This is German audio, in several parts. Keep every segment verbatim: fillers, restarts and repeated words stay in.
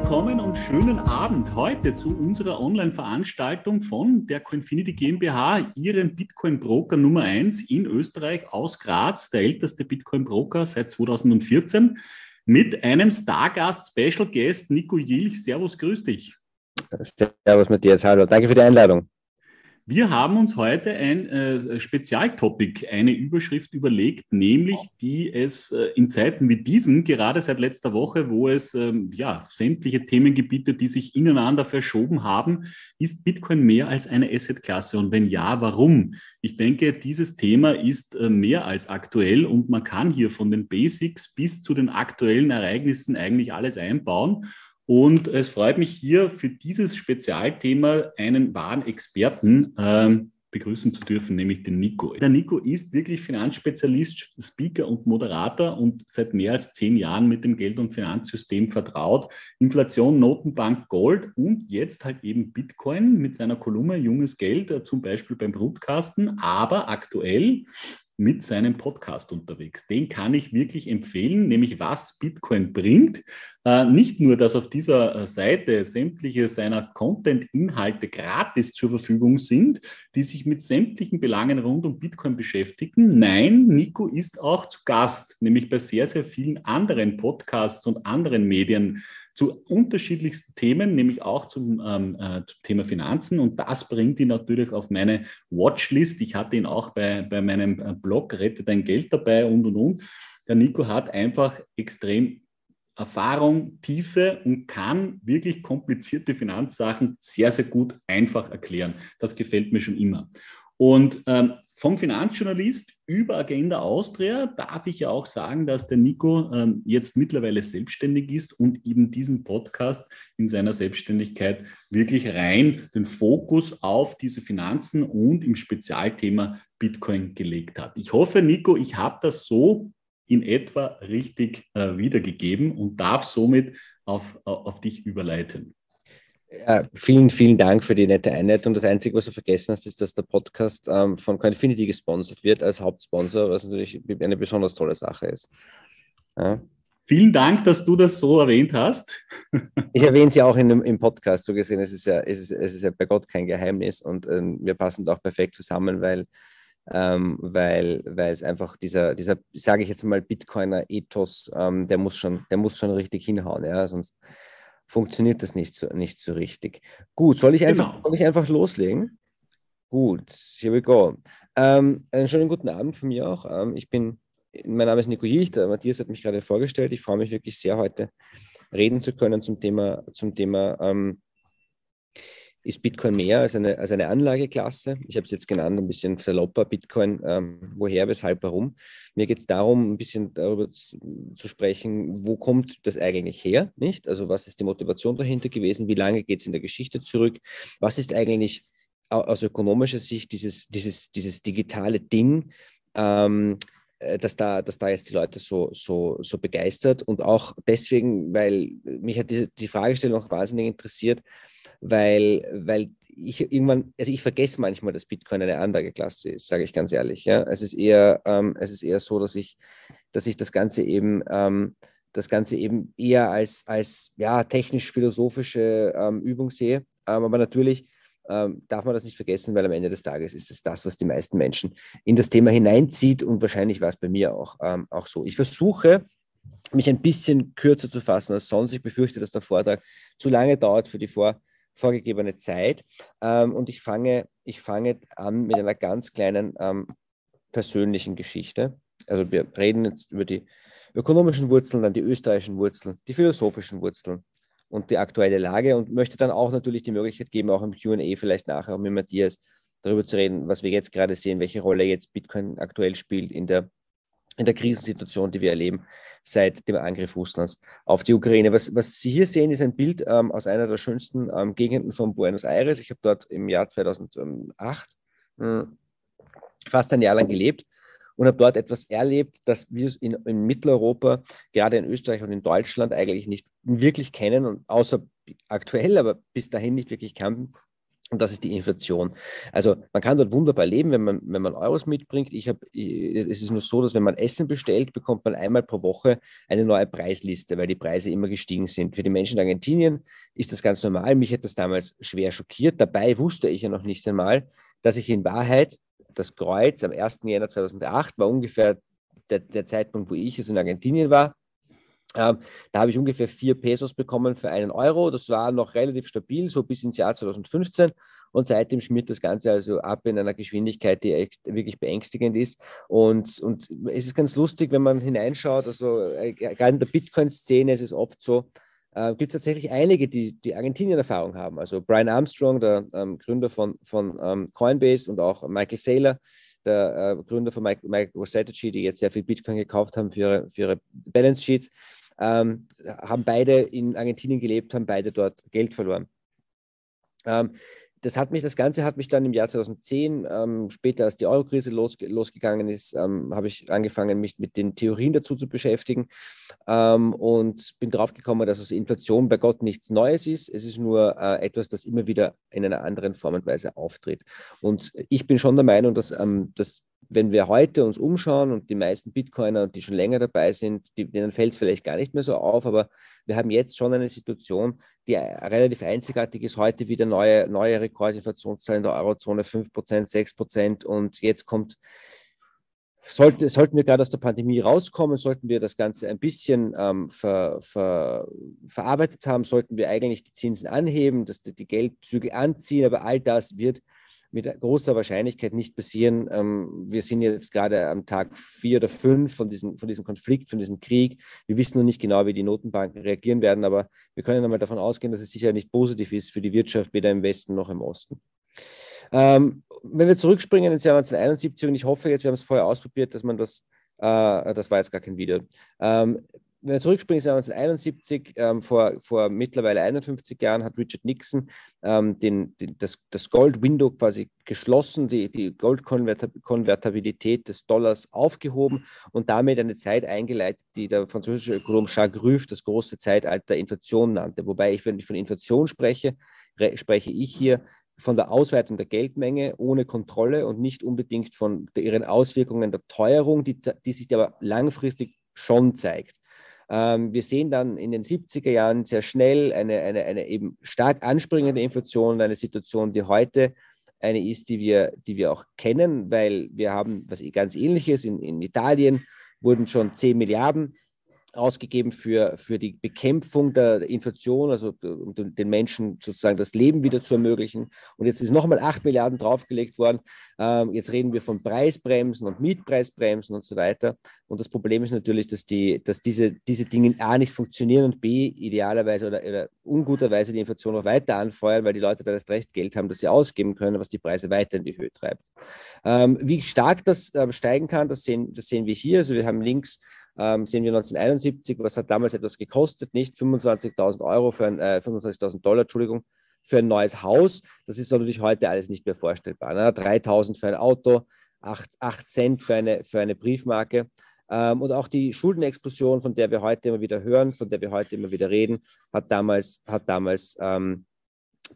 willkommen und schönen Abend heute zu unserer Online-Veranstaltung von der Coinfinity GmbH, Ihrem Bitcoin-Broker Nummer eins in Österreich aus Graz, der älteste Bitcoin-Broker seit zweitausendvierzehn, mit einem Stargast-Special-Guest, Niko Jilch. Servus, grüß dich. Servus, Matthias, hallo. Danke für die Einladung. Wir haben uns heute ein äh, Spezialtopic, eine Überschrift überlegt, nämlich die es äh, in Zeiten wie diesen, gerade seit letzter Woche, wo es ähm, ja sämtliche Themengebiete, die sich ineinander verschoben haben, ist Bitcoin mehr als eine Assetklasse und wenn ja, warum? Ich denke, dieses Thema ist äh, mehr als aktuell und man kann hier von den Basics bis zu den aktuellen Ereignissen eigentlich alles einbauen. Und es freut mich hier für dieses Spezialthema einen wahren Experten ähm, begrüßen zu dürfen, nämlich den Niko. Der Niko ist wirklich Finanzspezialist, Speaker und Moderator und seit mehr als zehn Jahren mit dem Geld- und Finanzsystem vertraut. Inflation, Notenbank, Gold und jetzt halt eben Bitcoin mit seiner Kolumne Junges Geld, zum Beispiel beim Brutkasten, aber aktuell mit seinem Podcast unterwegs. Den kann ich wirklich empfehlen, nämlich was Bitcoin bringt. Äh, nicht nur, dass auf dieser Seite sämtliche seiner Content-Inhalte gratis zur Verfügung sind, die sich mit sämtlichen Belangen rund um Bitcoin beschäftigen. Nein, Niko ist auch zu Gast, nämlich bei sehr, sehr vielen anderen Podcasts und anderen Medien zu unterschiedlichsten Themen, nämlich auch zum, ähm, äh, zum Thema Finanzen. Und das bringt ihn natürlich auf meine Watchlist. Ich hatte ihn auch bei, bei meinem Blog Rette dein Geld dabei und, und, und. Der Niko hat einfach extrem Erfahrung, Tiefe und kann wirklich komplizierte Finanzsachen sehr, sehr gut einfach erklären. Das gefällt mir schon immer. Und ähm, vom Finanzjournalist über Agenda Austria darf ich ja auch sagen, dass der Niko ähm, jetzt mittlerweile selbstständig ist und eben diesen Podcast in seiner Selbstständigkeit wirklich rein den Fokus auf diese Finanzen und im Spezialthema Bitcoin gelegt hat. Ich hoffe, Niko, ich habe das so in etwa richtig äh, wiedergegeben und darf somit auf, auf dich überleiten. Ja, vielen, vielen Dank für die nette Einleitung. Das Einzige, was du vergessen hast, ist, dass der Podcast ähm, von Coinfinity gesponsert wird als Hauptsponsor, was natürlich eine besonders tolle Sache ist. Ja. Vielen Dank, dass du das so erwähnt hast. Ich erwähne es ja auch in, im Podcast, so gesehen. Es ist ja, es ist, es ist ja bei Gott kein Geheimnis und ähm, wir passen da auch perfekt zusammen, weil ähm, weil weil es einfach dieser, dieser sage ich jetzt mal, Bitcoiner-Ethos, ähm, der muss schon, der muss schon richtig hinhauen, ja, sonst funktioniert das nicht so, nicht so richtig. Gut, soll ich einfach, genau. soll ich einfach loslegen? Gut, here we go. Ähm, einen schönen guten Abend von mir auch. Ähm, ich bin, mein Name ist Niko Jilch, der Matthias hat mich gerade vorgestellt. Ich freue mich wirklich sehr, heute reden zu können zum Thema, zum Thema ähm, ist Bitcoin mehr als eine, als eine Anlageklasse? Ich habe es jetzt genannt, ein bisschen salopper Bitcoin, ähm, woher, weshalb, warum. Mir geht es darum, ein bisschen darüber zu, zu sprechen, wo kommt das eigentlich her, nicht? Also was ist die Motivation dahinter gewesen? Wie lange geht es in der Geschichte zurück? Was ist eigentlich aus ökonomischer Sicht dieses, dieses, dieses digitale Ding, ähm, dass da, dass da jetzt die Leute so, so, so begeistert? Und auch deswegen, weil mich hat diese, die Fragestellung auch wahnsinnig interessiert, Weil, weil ich irgendwann, also ich vergesse manchmal, dass Bitcoin eine Anlageklasse ist, sage ich ganz ehrlich. Ja? Es ist eher, ähm, es ist eher so, dass ich, dass ich das Ganze eben, ähm, das Ganze eben eher als, als ja, technisch-philosophische ähm, Übung sehe. Ähm, aber natürlich ähm, darf man das nicht vergessen, weil am Ende des Tages ist es das, was die meisten Menschen in das Thema hineinzieht und wahrscheinlich war es bei mir auch, ähm, auch so. Ich versuche, mich ein bisschen kürzer zu fassen als sonst. Ich befürchte, dass der Vortrag zu lange dauert für die Vor- vorgegebene Zeit ähm, und ich fange, ich fange an mit einer ganz kleinen ähm, persönlichen Geschichte. Also wir reden jetzt über die ökonomischen Wurzeln, dann die österreichischen Wurzeln, die philosophischen Wurzeln und die aktuelle Lage und möchte dann auch natürlich die Möglichkeit geben, auch im Q und A vielleicht nachher auch mit Matthias darüber zu reden, was wir jetzt gerade sehen, welche Rolle jetzt Bitcoin aktuell spielt in der in der Krisensituation, die wir erleben seit dem Angriff Russlands auf die Ukraine. Was, was Sie hier sehen, ist ein Bild ähm, aus einer der schönsten ähm, Gegenden von Buenos Aires. Ich habe dort im Jahr zweitausendacht mh, fast ein Jahr lang gelebt und habe dort etwas erlebt, das wir in, in Mitteleuropa, gerade in Österreich und in Deutschland, eigentlich nicht wirklich kennen, und außer aktuell, aber bis dahin nicht wirklich kannten. Und das ist die Inflation. Also man kann dort wunderbar leben, wenn man, wenn man Euros mitbringt. Ich hab, es ist nur so, dass wenn man Essen bestellt, bekommt man einmal pro Woche eine neue Preisliste, weil die Preise immer gestiegen sind. Für die Menschen in Argentinien ist das ganz normal. Mich hat das damals schwer schockiert. Dabei wusste ich ja noch nicht einmal, dass ich in Wahrheit das Kreuz am ersten Januar zweitausendacht war ungefähr der, der Zeitpunkt, wo ich also in Argentinien war. Ähm, da habe ich ungefähr vier Pesos bekommen für einen Euro. Das war noch relativ stabil, so bis ins Jahr zweitausendfünfzehn. Und seitdem schmiert das Ganze also ab in einer Geschwindigkeit, die echt wirklich beängstigend ist. Und, und es ist ganz lustig, wenn man hineinschaut, also äh, gerade in der Bitcoin-Szene ist es oft so, äh, gibt es tatsächlich einige, die, die Argentinien-Erfahrung haben. Also Brian Armstrong, der ähm, Gründer von, von ähm, Coinbase, und auch Michael Saylor, der äh, Gründer von MicroStrategy, die jetzt sehr viel Bitcoin gekauft haben für ihre, für ihre Balance Sheets, ähm, haben beide in Argentinien gelebt, haben beide dort Geld verloren. Ähm, das hat mich, das Ganze hat mich dann im Jahr zweitausendzehn, ähm, später als die Euro-Krise los, losgegangen ist, ähm, habe ich angefangen, mich mit den Theorien dazu zu beschäftigen, ähm, und bin drauf gekommen, dass also Inflation bei Gott nichts Neues ist. Es ist nur äh, etwas, das immer wieder in einer anderen Form und Weise auftritt. Und ich bin schon der Meinung, dass ähm, das wenn wir heute uns umschauen, und die meisten Bitcoiner, die schon länger dabei sind, die, denen fällt es vielleicht gar nicht mehr so auf, aber wir haben jetzt schon eine Situation, die relativ einzigartig ist. Heute wieder neue, neue Rekordinflationszahlen in der Eurozone, fünf Prozent, sechs Prozent, und jetzt kommt, sollte, sollten wir gerade aus der Pandemie rauskommen, sollten wir das Ganze ein bisschen ähm, ver, ver, verarbeitet haben, sollten wir eigentlich die Zinsen anheben, dass die, die Geldzügel anziehen, aber all das wird mit großer Wahrscheinlichkeit nicht passieren. Wir sind jetzt gerade am Tag vier oder fünf von diesem, von diesem Konflikt, von diesem Krieg. Wir wissen noch nicht genau, wie die Notenbanken reagieren werden, aber wir können einmal davon ausgehen, dass es sicher nicht positiv ist für die Wirtschaft, weder im Westen noch im Osten. Wenn wir zurückspringen ins Jahr neunzehnhunderteinundsiebzig, und ich hoffe jetzt, wir haben es vorher ausprobiert, dass man das, das war jetzt gar kein Video, wenn wir zurückspringen, sind neunzehnhunderteinundsiebzig, ähm, vor, vor mittlerweile einundfünfzig Jahren hat Richard Nixon ähm, den, den, das, das Gold-Window quasi geschlossen, die, die Goldkonvertibilität des Dollars aufgehoben und damit eine Zeit eingeleitet, die der französische Ökonom Jacques Rueff das große Zeitalter der Inflation nannte. Wobei ich, wenn ich von Inflation spreche, re- spreche ich hier von der Ausweitung der Geldmenge ohne Kontrolle und nicht unbedingt von der, ihren Auswirkungen der Teuerung, die, die sich aber langfristig schon zeigt. Wir sehen dann in den siebziger Jahren sehr schnell eine, eine, eine eben stark anspringende Inflation, eine Situation, die heute eine ist, die wir, die wir auch kennen, weil wir haben was ganz Ähnliches. In, in Italien wurden schon zehn Milliarden ausgegeben für, für die Bekämpfung der Inflation, also um den Menschen sozusagen das Leben wieder zu ermöglichen. Und jetzt ist nochmal acht Milliarden draufgelegt worden. Ähm, jetzt reden wir von Preisbremsen und Mietpreisbremsen und so weiter. Und das Problem ist natürlich, dass, die, dass diese, diese Dinge A nicht funktionieren und B idealerweise oder, oder unguterweise die Inflation noch weiter anfeuern, weil die Leute da erst recht Geld haben, das sie ausgeben können, was die Preise weiter in die Höhe treibt. Ähm, wie stark das ähm, steigen kann, das sehen, das sehen wir hier. Also wir haben links Ähm, sehen wir neunzehnhunderteinundsiebzig, was hat damals etwas gekostet, nicht fünfundzwanzigtausend Euro für ein, äh, fünfundzwanzigtausend Dollar, Entschuldigung, für ein neues Haus. Das ist natürlich heute alles nicht mehr vorstellbar. Ne? dreitausend für ein Auto, acht Cent für eine, für eine Briefmarke. Ähm, und auch die Schuldenexplosion, von der wir heute immer wieder hören, von der wir heute immer wieder reden, hat damals, hat damals ähm,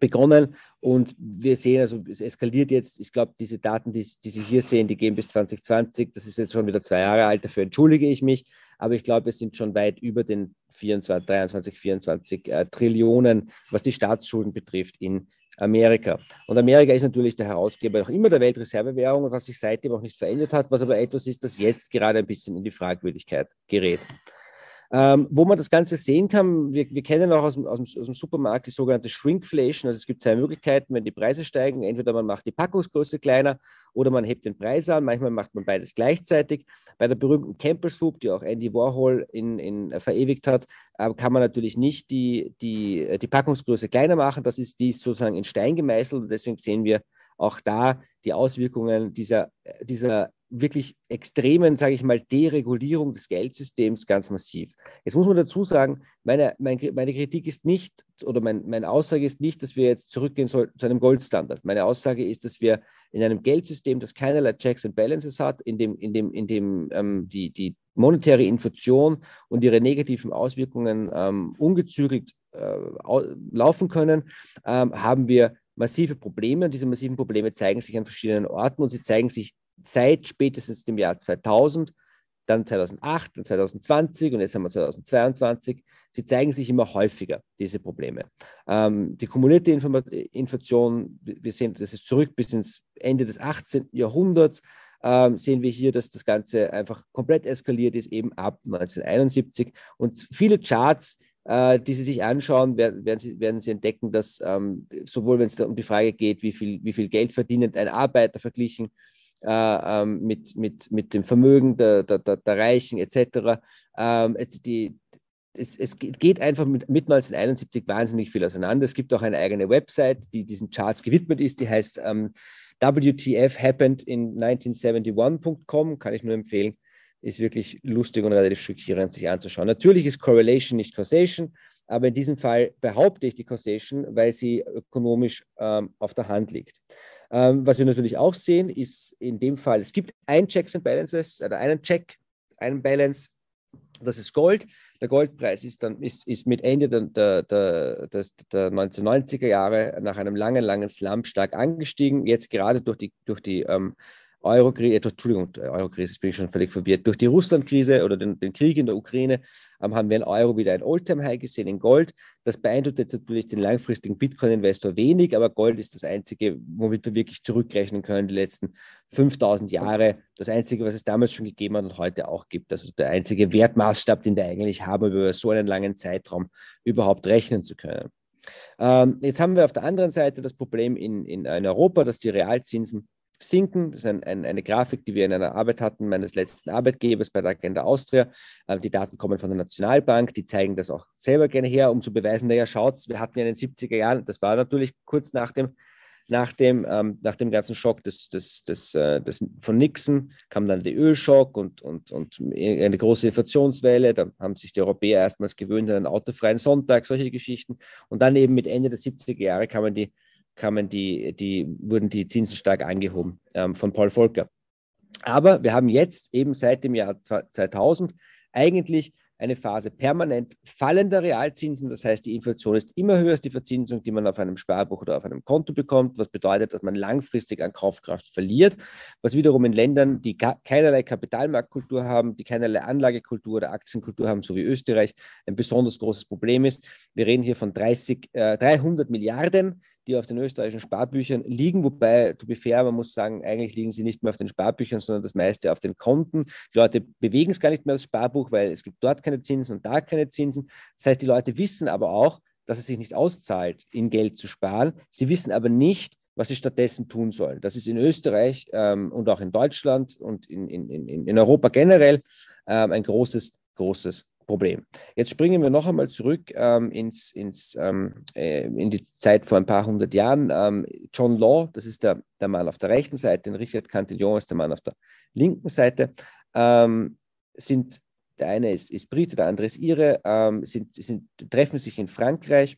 begonnen. Und wir sehen, also es eskaliert jetzt. Ich glaube, diese Daten, die, die Sie hier sehen, die gehen bis zweitausendzwanzig. Das ist jetzt schon wieder zwei Jahre alt, dafür entschuldige ich mich. Aber ich glaube, wir sind schon weit über den vierundzwanzig, dreiundzwanzig, vierundzwanzig äh, Trillionen, was die Staatsschulden betrifft, in Amerika. Und Amerika ist natürlich der Herausgeber noch immer der Weltreservewährung, was sich seitdem auch nicht verändert hat, was aber etwas ist, das jetzt gerade ein bisschen in die Fragwürdigkeit gerät. Ähm, wo man das Ganze sehen kann, wir, wir kennen auch aus dem, aus, dem, aus dem Supermarkt die sogenannte Shrinkflation. Also es gibt zwei Möglichkeiten, wenn die Preise steigen. Entweder man macht die Packungsgröße kleiner oder man hebt den Preis an. Manchmal macht man beides gleichzeitig. Bei der berühmten Campbell-Soup, die auch Andy Warhol in, in, verewigt hat, äh, kann man natürlich nicht die, die, die Packungsgröße kleiner machen. Das ist, die ist sozusagen in Stein gemeißelt. Und deswegen sehen wir auch da die Auswirkungen dieser, dieser wirklich extremen, sage ich mal, Deregulierung des Geldsystems ganz massiv. Jetzt muss man dazu sagen, meine, meine, meine Kritik ist nicht, oder mein, meine Aussage ist nicht, dass wir jetzt zurückgehen sollten zu einem Goldstandard. Meine Aussage ist, dass wir in einem Geldsystem, das keinerlei Checks and Balances hat, in dem, in dem, in dem ähm, die, die monetäre Inflation und ihre negativen Auswirkungen ähm, ungezügelt äh, laufen können, ähm, haben wir massive Probleme. Und diese massiven Probleme zeigen sich an verschiedenen Orten und sie zeigen sich seit spätestens dem Jahr zweitausend, dann zweitausendacht, dann zweitausendzwanzig und jetzt haben wir zweitausendzweiundzwanzig. Sie zeigen sich immer häufiger, diese Probleme. Ähm, die kumulierte Inflation, wir sehen, das ist zurück bis ins Ende des achtzehnten Jahrhunderts, ähm, sehen wir hier, dass das Ganze einfach komplett eskaliert ist, eben ab neunzehnhunderteinundsiebzig. Und viele Charts, äh, die Sie sich anschauen, werden, werden, Sie, werden Sie entdecken, dass ähm, sowohl, wenn es um die Frage geht, wie viel, wie viel Geld verdient ein Arbeiter verglichen, Äh, ähm, mit, mit, mit dem Vermögen der, der, der, der Reichen et cetera. Ähm, es, die, es, es geht einfach mit, mit neunzehnhunderteinundsiebzig wahnsinnig viel auseinander. Es gibt auch eine eigene Website, die diesen Charts gewidmet ist, die heißt ähm, w t f happened in nineteen seventy-one dot com, kann ich nur empfehlen. Ist wirklich lustig und relativ schockierend, sich anzuschauen. Natürlich ist Correlation nicht Causation, aber in diesem Fall behaupte ich die Causation, weil sie ökonomisch ähm, auf der Hand liegt. Ähm, was wir natürlich auch sehen, ist in dem Fall, es gibt ein Checks and Balances, oder einen Check, einen Balance, das ist Gold. Der Goldpreis ist, dann, ist, ist mit Ende der, der, der, der, der neunzehnhundertneunziger Jahre nach einem langen, langen Slump stark angestiegen, jetzt gerade durch die, durch die ähm, Euro-Krise, Entschuldigung, Euro-Krise, bin ich schon völlig verwirrt. Durch die Russland-Krise oder den, den Krieg in der Ukraine ähm, haben wir in Euro wieder ein All-Time-High gesehen in Gold. Das beeindruckt jetzt natürlich den langfristigen Bitcoin-Investor wenig, aber Gold ist das Einzige, womit wir wirklich zurückrechnen können, die letzten fünftausend Jahre. Das Einzige, was es damals schon gegeben hat und heute auch gibt. Also der einzige Wertmaßstab, den wir eigentlich haben, um über so einen langen Zeitraum überhaupt rechnen zu können. Ähm, jetzt haben wir auf der anderen Seite das Problem in, in, in Europa, dass die Realzinsen sinken. Das ist ein, ein, eine Grafik, die wir in einer Arbeit hatten, meines letzten Arbeitgebers bei der Agenda Austria. Ähm, die Daten kommen von der Nationalbank, die zeigen das auch selber gerne her, um zu beweisen, naja, schaut's, wir hatten ja in den siebziger Jahren, das war natürlich kurz nach dem, nach dem, ähm, nach dem ganzen Schock des, des, des, äh, des, von Nixon, kam dann der Ölschock und, und, und eine große Inflationswelle, da haben sich die Europäer erstmals gewöhnt an einen autofreien Sonntag, solche Geschichten. Und dann eben mit Ende der siebziger Jahre kann man die kamen die, die, wurden die Zinsen stark angehoben ähm, von Paul Volcker. Aber wir haben jetzt eben seit dem Jahr zweitausend eigentlich eine Phase permanent fallender Realzinsen. Das heißt, die Inflation ist immer höher als die Verzinsung, die man auf einem Sparbuch oder auf einem Konto bekommt, was bedeutet, dass man langfristig an Kaufkraft verliert, was wiederum in Ländern, die keinerlei Kapitalmarktkultur haben, die keinerlei Anlagekultur oder Aktienkultur haben, so wie Österreich, ein besonders großes Problem ist. Wir reden hier von dreißig, äh, dreihundert Milliarden, die auf den österreichischen Sparbüchern liegen, wobei, to be fair, man muss sagen, eigentlich liegen sie nicht mehr auf den Sparbüchern, sondern das meiste auf den Konten. Die Leute bewegen es gar nicht mehr aufs Sparbuch, weil es gibt dort keine Zinsen und da keine Zinsen. Das heißt, die Leute wissen aber auch, dass es sich nicht auszahlt, in Geld zu sparen. Sie wissen aber nicht, was sie stattdessen tun sollen. Das ist in Österreich ähm, und auch in Deutschland und in, in, in, in Europa generell ähm, ein großes, großes Problem. Jetzt springen wir noch einmal zurück ähm, ins, ins, ähm, äh, in die Zeit vor ein paar hundert Jahren. Ähm, John Law, das ist der, der Mann auf der rechten Seite, und Richard Cantillon ist der Mann auf der linken Seite. Ähm, sind, der eine ist, ist Brite, der andere ist Ire, ähm, sind, sind, treffen sich in Frankreich.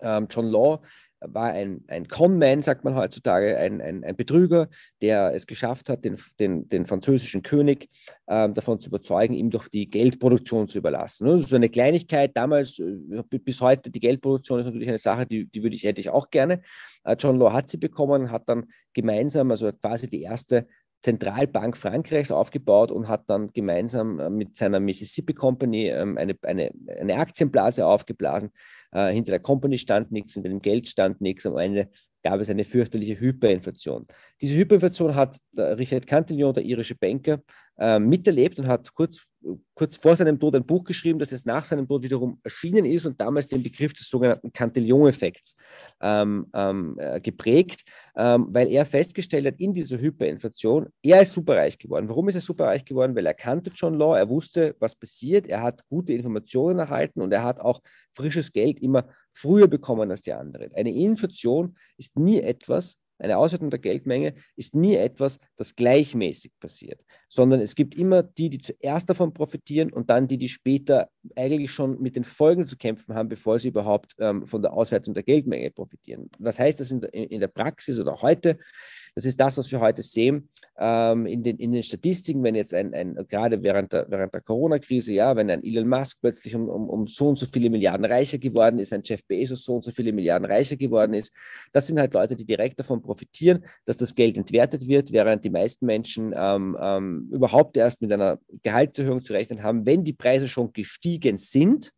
Ähm, John Law war ein, ein Con-Man, sagt man heutzutage, ein, ein, ein Betrüger, der es geschafft hat, den, den, den französischen König ähm, davon zu überzeugen, ihm doch die Geldproduktion zu überlassen. Das ist so eine Kleinigkeit, damals bis heute, die Geldproduktion ist natürlich eine Sache, die, die würde ich, hätte ich auch gerne. Äh, John Law hat sie bekommen, hat dann gemeinsam, also quasi die erste Zentralbank Frankreichs aufgebaut und hat dann gemeinsam mit seiner Mississippi Company ähm, eine, eine, eine Aktienblase aufgeblasen. Äh, hinter der Company stand nichts, hinter dem Geld stand nichts. Am Ende gab es eine fürchterliche Hyperinflation. Diese Hyperinflation hat äh, Richard Cantillon, der irische Banker, äh, miterlebt und hat kurz, kurz vor seinem Tod ein Buch geschrieben, das jetzt nach seinem Tod wiederum erschienen ist und damals den Begriff des sogenannten Cantillon-Effekts ähm, ähm, geprägt, ähm, weil er festgestellt hat, in dieser Hyperinflation, er ist superreich geworden. Warum ist er superreich geworden? Weil er kannte John Law, er wusste, was passiert, er hat gute Informationen erhalten und er hat auch frisches Geld immer früher bekommen als die anderen. Eine Inflation ist nie etwas, eine Ausweitung der Geldmenge ist nie etwas, das gleichmäßig passiert, sondern es gibt immer die, die zuerst davon profitieren und dann die, die später eigentlich schon mit den Folgen zu kämpfen haben, bevor sie überhaupt ähm, von der Ausweitung der Geldmenge profitieren. Was heißt das in der, in der Praxis oder heute? Das ist das, was wir heute sehen ähm, in, den, in den Statistiken, wenn jetzt ein, ein gerade während der, während der Corona-Krise, ja, wenn ein Elon Musk plötzlich um, um, um so und so viele Milliarden reicher geworden ist, ein Jeff Bezos so und so viele Milliarden reicher geworden ist. Das sind halt Leute, die direkt davon profitieren, dass das Geld entwertet wird, während die meisten Menschen ähm, ähm, überhaupt erst mit einer Gehaltserhöhung zu rechnen haben, wenn die Preise schon gestiegen sind.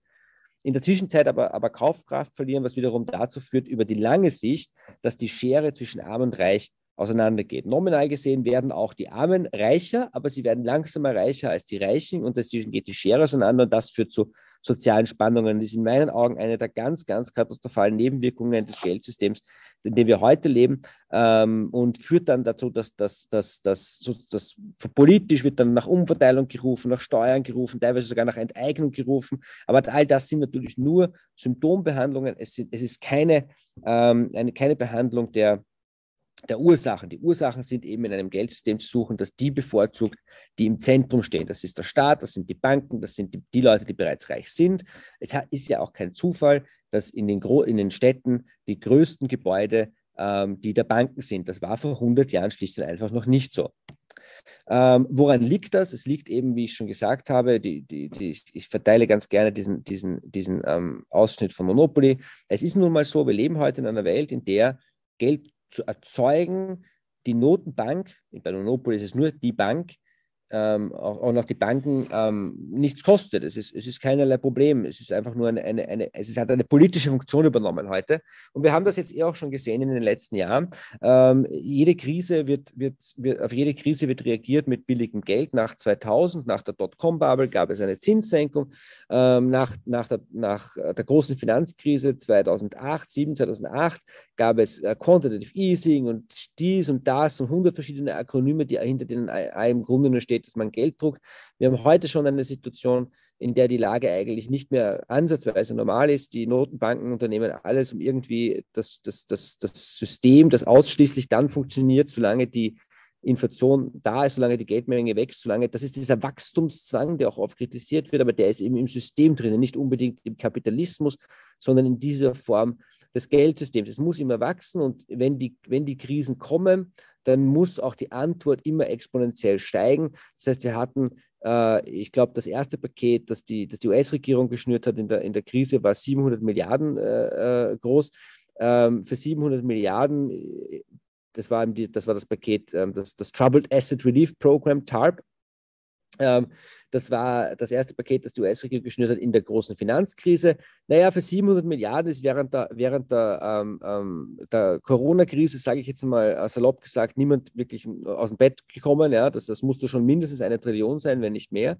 In der Zwischenzeit aber, aber Kaufkraft verlieren, was wiederum dazu führt, über die lange Sicht, dass die Schere zwischen Arm und Reich auseinandergeht. Nominal gesehen werden auch die Armen reicher, aber sie werden langsamer reicher als die Reichen und deswegen geht die Schere auseinander und das führt zu sozialen Spannungen. Das ist in meinen Augen eine der ganz, ganz katastrophalen Nebenwirkungen des Geldsystems, in dem wir heute leben, ähm, und führt dann dazu, dass das dass, dass, so, dass politisch wird dann nach Umverteilung gerufen, nach Steuern gerufen, teilweise sogar nach Enteignung gerufen, aber all das sind natürlich nur Symptombehandlungen. Es, sind, es ist keine, ähm, eine, keine Behandlung der der Ursachen. Die Ursachen sind eben in einem Geldsystem zu suchen, das die bevorzugt, die im Zentrum stehen. Das ist der Staat, das sind die Banken, das sind die, die Leute, die bereits reich sind. Es hat, ist ja auch kein Zufall, dass in den, Gro- in den Städten die größten Gebäude, ähm, die der Banken sind. Das war vor hundert Jahren schlicht und einfach noch nicht so. Ähm, woran liegt das? Es liegt eben, wie ich schon gesagt habe, die, die, die, ich verteile ganz gerne diesen, diesen, diesen ähm, Ausschnitt von Monopoly. Es ist nun mal so, wir leben heute in einer Welt, in der Geld zu erzeugen, die Notenbank, bei Monopoly ist es nur die Bank, ähm, auch, auch noch die Banken, ähm, nichts kostet. Es ist, es ist keinerlei Problem. Es ist einfach nur eine, eine, eine, es hat eine politische Funktion übernommen heute. Und wir haben das jetzt eh auch schon gesehen in den letzten Jahren. Ähm, jede Krise wird, wird, wird, auf jede Krise wird reagiert mit billigem Geld. Nach zweitausend, nach der Dotcom-Bubble gab es eine Zinssenkung. Ähm, nach, nach, der, nach der großen Finanzkrise zweitausendacht, sieben, zweitausendacht gab es äh, Quantitative Easing und dies und das und hundert verschiedene Akronyme, die hinter denen im Grunde nur steht, dass man Geld druckt. Wir haben heute schon eine Situation, in der die Lage eigentlich nicht mehr ansatzweise normal ist. Die Notenbanken unternehmen alles, um irgendwie das, das, das, das System, das ausschließlich dann funktioniert, solange die Inflation da ist, solange die Geldmenge wächst, solange, das ist dieser Wachstumszwang, der auch oft kritisiert wird, aber der ist eben im System drin, nicht unbedingt im Kapitalismus, sondern in dieser Form des Geldsystems. Es muss immer wachsen und wenn die, wenn die Krisen kommen, dann muss auch die Antwort immer exponentiell steigen. Das heißt, wir hatten, äh, ich glaube, das erste Paket, das die, das die U S-Regierung geschnürt hat in der, in der Krise, war siebenhundert Milliarden äh, groß. Ähm, für siebenhundert Milliarden, das war, die, das, war das Paket, ähm, das, das Troubled Asset Relief Program, TARP. Ähm, das war das erste Paket, das die U S-Regierung geschnürt hat in der großen Finanzkrise. Naja, für siebenhundert Milliarden ist während der, während der, ähm, ähm, der Corona-Krise, sage ich jetzt mal salopp gesagt, niemand wirklich aus dem Bett gekommen. Ja? Das, das musste schon mindestens eine Trillion sein, wenn nicht mehr.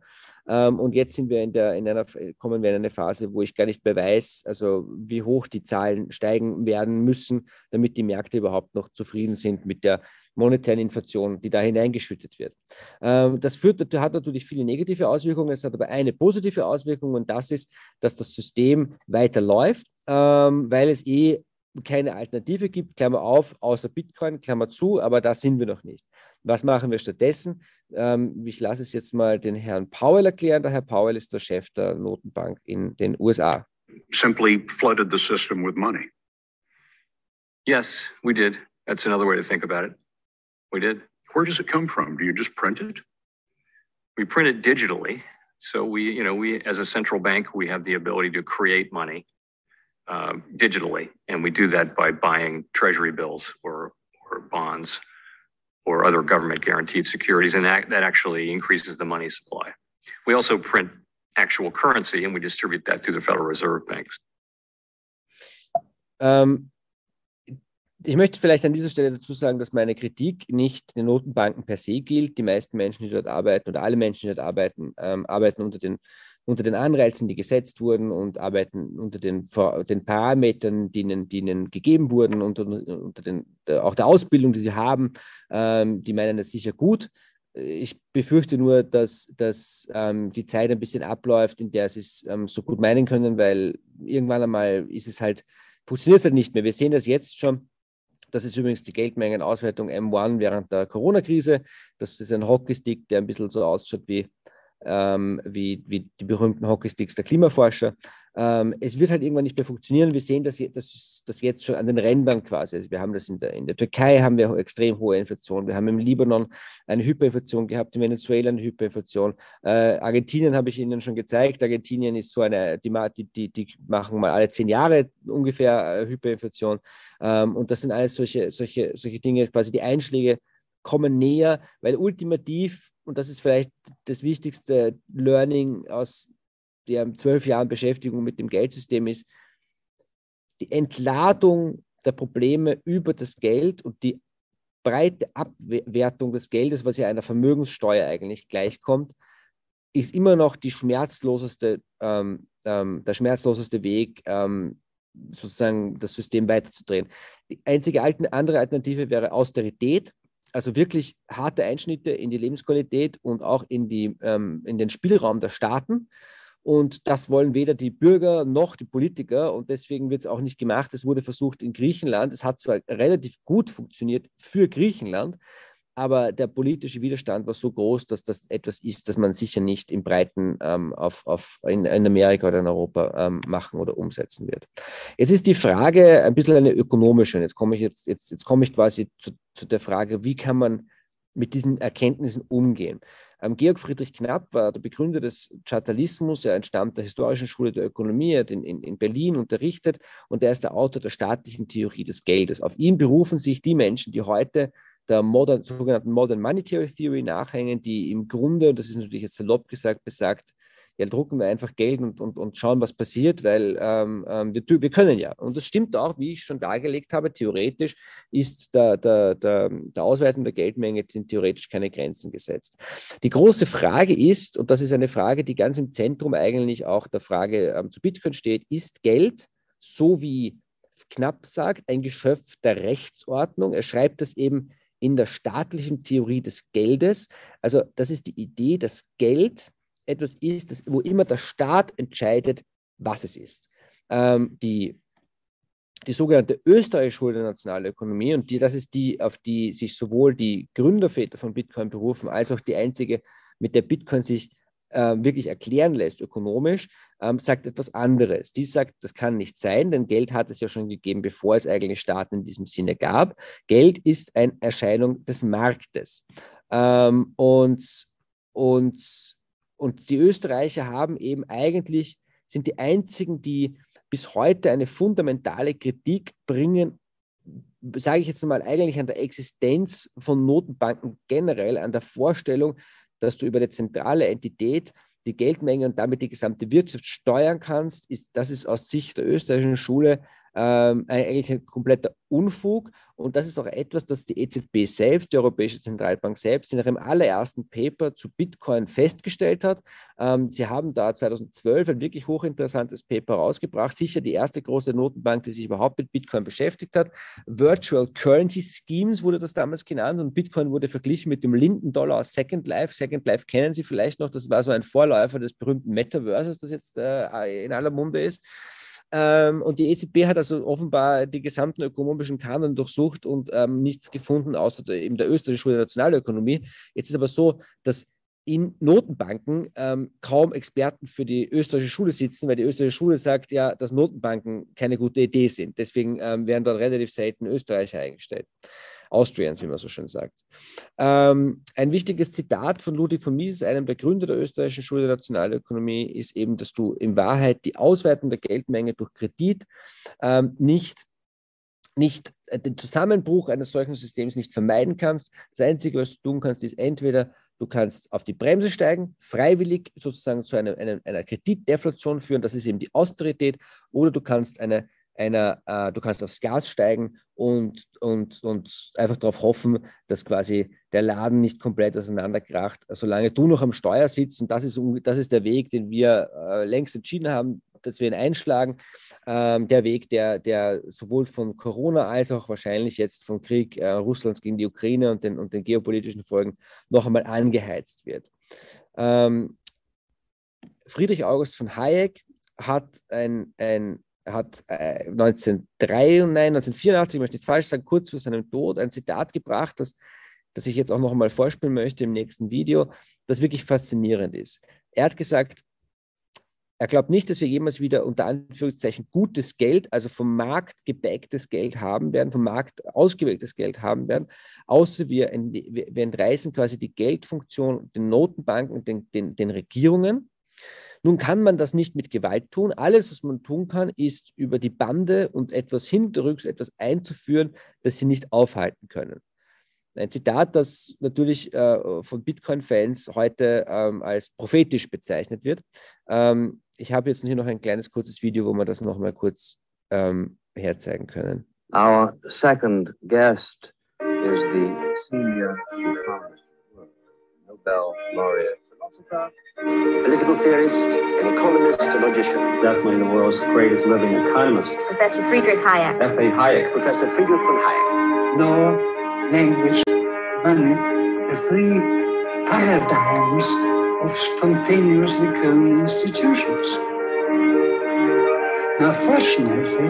Ähm, und jetzt sind wir in der, in einer, kommen wir in eine Phase, wo ich gar nicht mehr weiß, also wie hoch die Zahlen steigen werden müssen, damit die Märkte überhaupt noch zufrieden sind mit der monetären Inflation, die da hineingeschüttet wird. Ähm, das führt, hat natürlich viele negative Auswirkungen, es hat aber eine positive Auswirkung und das ist, dass das System weiterläuft, ähm, weil es eh keine Alternative gibt, Klammer auf, außer Bitcoin, Klammer zu, aber da sind wir noch nicht. Was machen wir stattdessen? Ähm, ich lasse es jetzt mal den Herrn Powell erklären. Der Herr Powell ist der Chef der Notenbank in den U S A. Simply flooded the system with money. Yes, we did. That's another way to think about it. We did. Where does it come from? Do you just print it? We print it digitally. So we, you know, we as a central bank, we have the ability to create money uh, digitally. And we do that by buying treasury bills or, or bonds or other government guaranteed securities. And that, that actually increases the money supply. We also print actual currency and we distribute that through the Federal Reserve banks. Um. Ich möchte vielleicht an dieser Stelle dazu sagen, dass meine Kritik nicht den Notenbanken per se gilt. Die meisten Menschen, die dort arbeiten oder alle Menschen, die dort arbeiten, ähm, arbeiten unter den, unter den Anreizen, die gesetzt wurden und arbeiten unter den, den Parametern, die ihnen, die ihnen gegeben wurden und unter den, auch der Ausbildung, die sie haben. Ähm, die meinen das sicher gut. Ich befürchte nur, dass, dass ähm, die Zeit ein bisschen abläuft, in der sie es ähm, so gut meinen können, weil irgendwann einmal ist es halt, funktioniert es halt nicht mehr. Wir sehen das jetzt schon. Das ist übrigens die Geldmengenauswertung M eins während der Corona-Krise. Das ist ein Hockeystick, der ein bisschen so ausschaut wie, ähm, wie, wie die berühmten Hockeysticks der Klimaforscher. Ähm, es wird halt irgendwann nicht mehr funktionieren. Wir sehen, dass das das jetzt schon an den Rändern quasi. Also wir haben das in der, in der Türkei, haben wir extrem hohe Inflation. Wir haben im Libanon eine Hyperinflation gehabt, in Venezuela eine Hyperinflation. Äh, Argentinien habe ich Ihnen schon gezeigt. Argentinien ist so eine, die, die, die machen mal alle zehn Jahre ungefähr Hyperinflation. Ähm, und das sind alles solche, solche, solche Dinge, quasi die Einschläge kommen näher, weil ultimativ, und das ist vielleicht das wichtigste Learning aus der zwölf Jahren Beschäftigung mit dem Geldsystem ist, die Entladung der Probleme über das Geld und die breite Abwertung des Geldes, was ja einer Vermögenssteuer eigentlich gleichkommt, ist immer noch die schmerzloseste, ähm, ähm, der schmerzloseste Weg, ähm, sozusagen das System weiterzudrehen. Die einzige andere Alternative wäre Austerität, also wirklich harte Einschnitte in die Lebensqualität und auch in, die, ähm, in den Spielraum der Staaten. Und das wollen weder die Bürger noch die Politiker und deswegen wird es auch nicht gemacht. Es wurde versucht in Griechenland, es hat zwar relativ gut funktioniert für Griechenland, aber der politische Widerstand war so groß, dass das etwas ist, das man sicher nicht im Breiten ähm, auf, auf in, in Amerika oder in Europa ähm, machen oder umsetzen wird. Jetzt ist die Frage ein bisschen eine ökonomische. Jetzt komme ich, jetzt, jetzt, jetzt komme ich quasi zu, zu der Frage, wie kann man mit diesen Erkenntnissen umgehen. Ähm, Georg Friedrich Knapp war der Begründer des Chartalismus, er entstammt der Historischen Schule der Ökonomie, er hat in, in, in Berlin unterrichtet und er ist der Autor der staatlichen Theorie des Geldes. Auf ihn berufen sich die Menschen, die heute der modern, sogenannten Modern Monetary Theory nachhängen, die im Grunde, und das ist natürlich jetzt salopp gesagt, besagt, ja, drucken wir einfach Geld und, und, und schauen, was passiert, weil ähm, wir, wir können ja. Und das stimmt auch, wie ich schon dargelegt habe, theoretisch ist der, der, der, der Ausweitung der Geldmenge sind theoretisch keine Grenzen gesetzt. Die große Frage ist, und das ist eine Frage, die ganz im Zentrum eigentlich auch der Frage ähm, zu Bitcoin steht, ist Geld, so wie Knapp sagt, ein Geschöpf der Rechtsordnung? Er schreibt das eben in der staatlichen Theorie des Geldes. Also das ist die Idee, dass Geld etwas ist, das, wo immer der Staat entscheidet, was es ist. Ähm, die, die sogenannte österreichische Schule der Nationalökonomie, und die, das ist die, auf die sich sowohl die Gründerväter von Bitcoin berufen, als auch die einzige, mit der Bitcoin sich äh, wirklich erklären lässt, ökonomisch, ähm, sagt etwas anderes. Die sagt, das kann nicht sein, denn Geld hat es ja schon gegeben, bevor es eigentlich Staaten in diesem Sinne gab. Geld ist eine Erscheinung des Marktes. Ähm, und und Und die Österreicher haben eben eigentlich, sind die einzigen, die bis heute eine fundamentale Kritik bringen, sage ich jetzt mal, eigentlich an der Existenz von Notenbanken generell, an der Vorstellung, dass du über eine zentrale Entität die Geldmenge und damit die gesamte Wirtschaft steuern kannst. Ist, das ist aus Sicht der österreichischen Schule ähm, eigentlich ein kompletter Unfug. Und das ist auch etwas, das die E Z B selbst, die Europäische Zentralbank selbst, in ihrem allerersten Paper zu Bitcoin festgestellt hat. Ähm, sie haben da zweitausendzwölf ein wirklich hochinteressantes Paper rausgebracht, sicher die erste große Notenbank, die sich überhaupt mit Bitcoin beschäftigt hat. Virtual Currency Schemes wurde das damals genannt und Bitcoin wurde verglichen mit dem Linden-Dollar aus Second Life. Second Life kennen Sie vielleicht noch, das war so ein Vorläufer des berühmten Metaverses, das jetzt äh, in aller Munde ist. Und die E Z B hat also offenbar die gesamten ökonomischen Kanon durchsucht und ähm, nichts gefunden, außer der, eben der österreichischen Schule der Nationalökonomie. Jetzt ist aber so, dass in Notenbanken ähm, kaum Experten für die österreichische Schule sitzen, weil die österreichische Schule sagt ja, dass Notenbanken keine gute Idee sind. Deswegen ähm, werden dort relativ selten Österreicher eingestellt. Austrians, wie man so schön sagt. Ähm, ein wichtiges Zitat von Ludwig von Mises, einem der Gründer der österreichischen Schule der Nationalökonomie, ist eben, dass du in Wahrheit die Ausweitung der Geldmenge durch Kredit ähm, nicht, nicht äh, den Zusammenbruch eines solchen Systems nicht vermeiden kannst. Das Einzige, was du tun kannst, ist entweder du kannst auf die Bremse steigen, freiwillig sozusagen zu einer, einer, einer Kreditdeflation führen, das ist eben die Austerität, oder du kannst eine Einer, äh, du kannst aufs Gas steigen und, und, und einfach darauf hoffen, dass quasi der Laden nicht komplett auseinanderkracht, solange du noch am Steuer sitzt. Und das ist, das ist der Weg, den wir äh, längst entschieden haben, dass wir ihn einschlagen. Ähm, der Weg, der, der sowohl von Corona als auch wahrscheinlich jetzt vom Krieg äh, Russlands gegen die Ukraine und den, und den geopolitischen Folgen noch einmal angeheizt wird. Ähm, Friedrich August von Hayek hat ein, ein hat äh, neunzehnhundertdreiundneunzig, neunzehnhundertvierundachtzig, ich möchte nichts falsch sagen, kurz vor seinem Tod ein Zitat gebracht, das, das ich jetzt auch noch einmal vorspielen möchte im nächsten Video, das wirklich faszinierend ist. Er hat gesagt, Er glaubt nicht, dass wir jemals wieder unter Anführungszeichen gutes Geld, also vom Markt geprägtes Geld haben werden, vom Markt ausgewähltes Geld haben werden, außer wir, wir entreißen quasi die Geldfunktion den Notenbanken und den, den, den Regierungen. Nun kann man das nicht mit Gewalt tun. Alles, was man tun kann, ist über die Bande und etwas hinterrücks, etwas einzuführen, das sie nicht aufhalten können. Ein Zitat, das natürlich äh, von Bitcoin-Fans heute ähm, als prophetisch bezeichnet wird. Ähm, ich habe jetzt hier noch ein kleines kurzes Video, wo wir das nochmal kurz ähm, herzeigen können. Our second guest is the senior economist, Nobel laureate, philosopher, political theorist, an economist, a logician. Definitely the world's greatest living economist. Professor Friedrich Hayek. F A. Hayek. Professor Friedrich von Hayek. No. Language, money, the three paradigms of spontaneously grown institutions. Now, fortunately,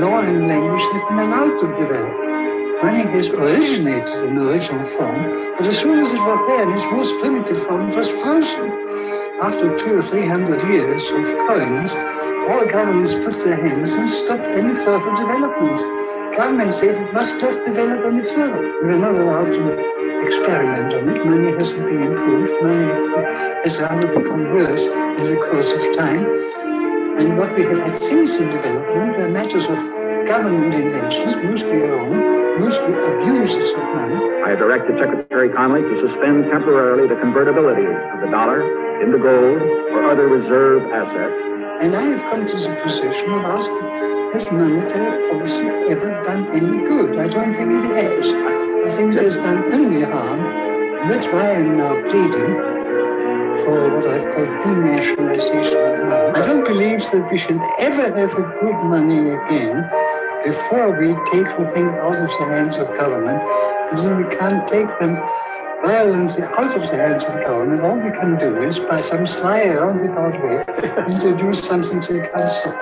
law and language have been allowed to develop. Money has originated in the original form, but as soon as it was there in its most primitive form, it was frozen. After two or three hundred years of coins, all governments put their hands and stopped any further developments. Government said it must not develop any further. We are not allowed to experiment on it. Money hasn't been improved. Money has rather become worse in the course of time. And what we have had since in development were matters of government inventions, mostly their own, mostly abuses of money. I have directed Secretary Connolly to suspend temporarily the convertibility of the dollar into gold or other reserve assets. And I have come to the position of asking, has monetary policy ever done any good? I don't think it has. I think it has done only harm. And that's why I'm now pleading for what I've called denationalization of money. I don't believe that we should ever have a good money again before we take the thing out of the hands of government, because then we can't take them violently out of the hands of the government. All we can do is, by some sly roundabout way, introduce something to the council.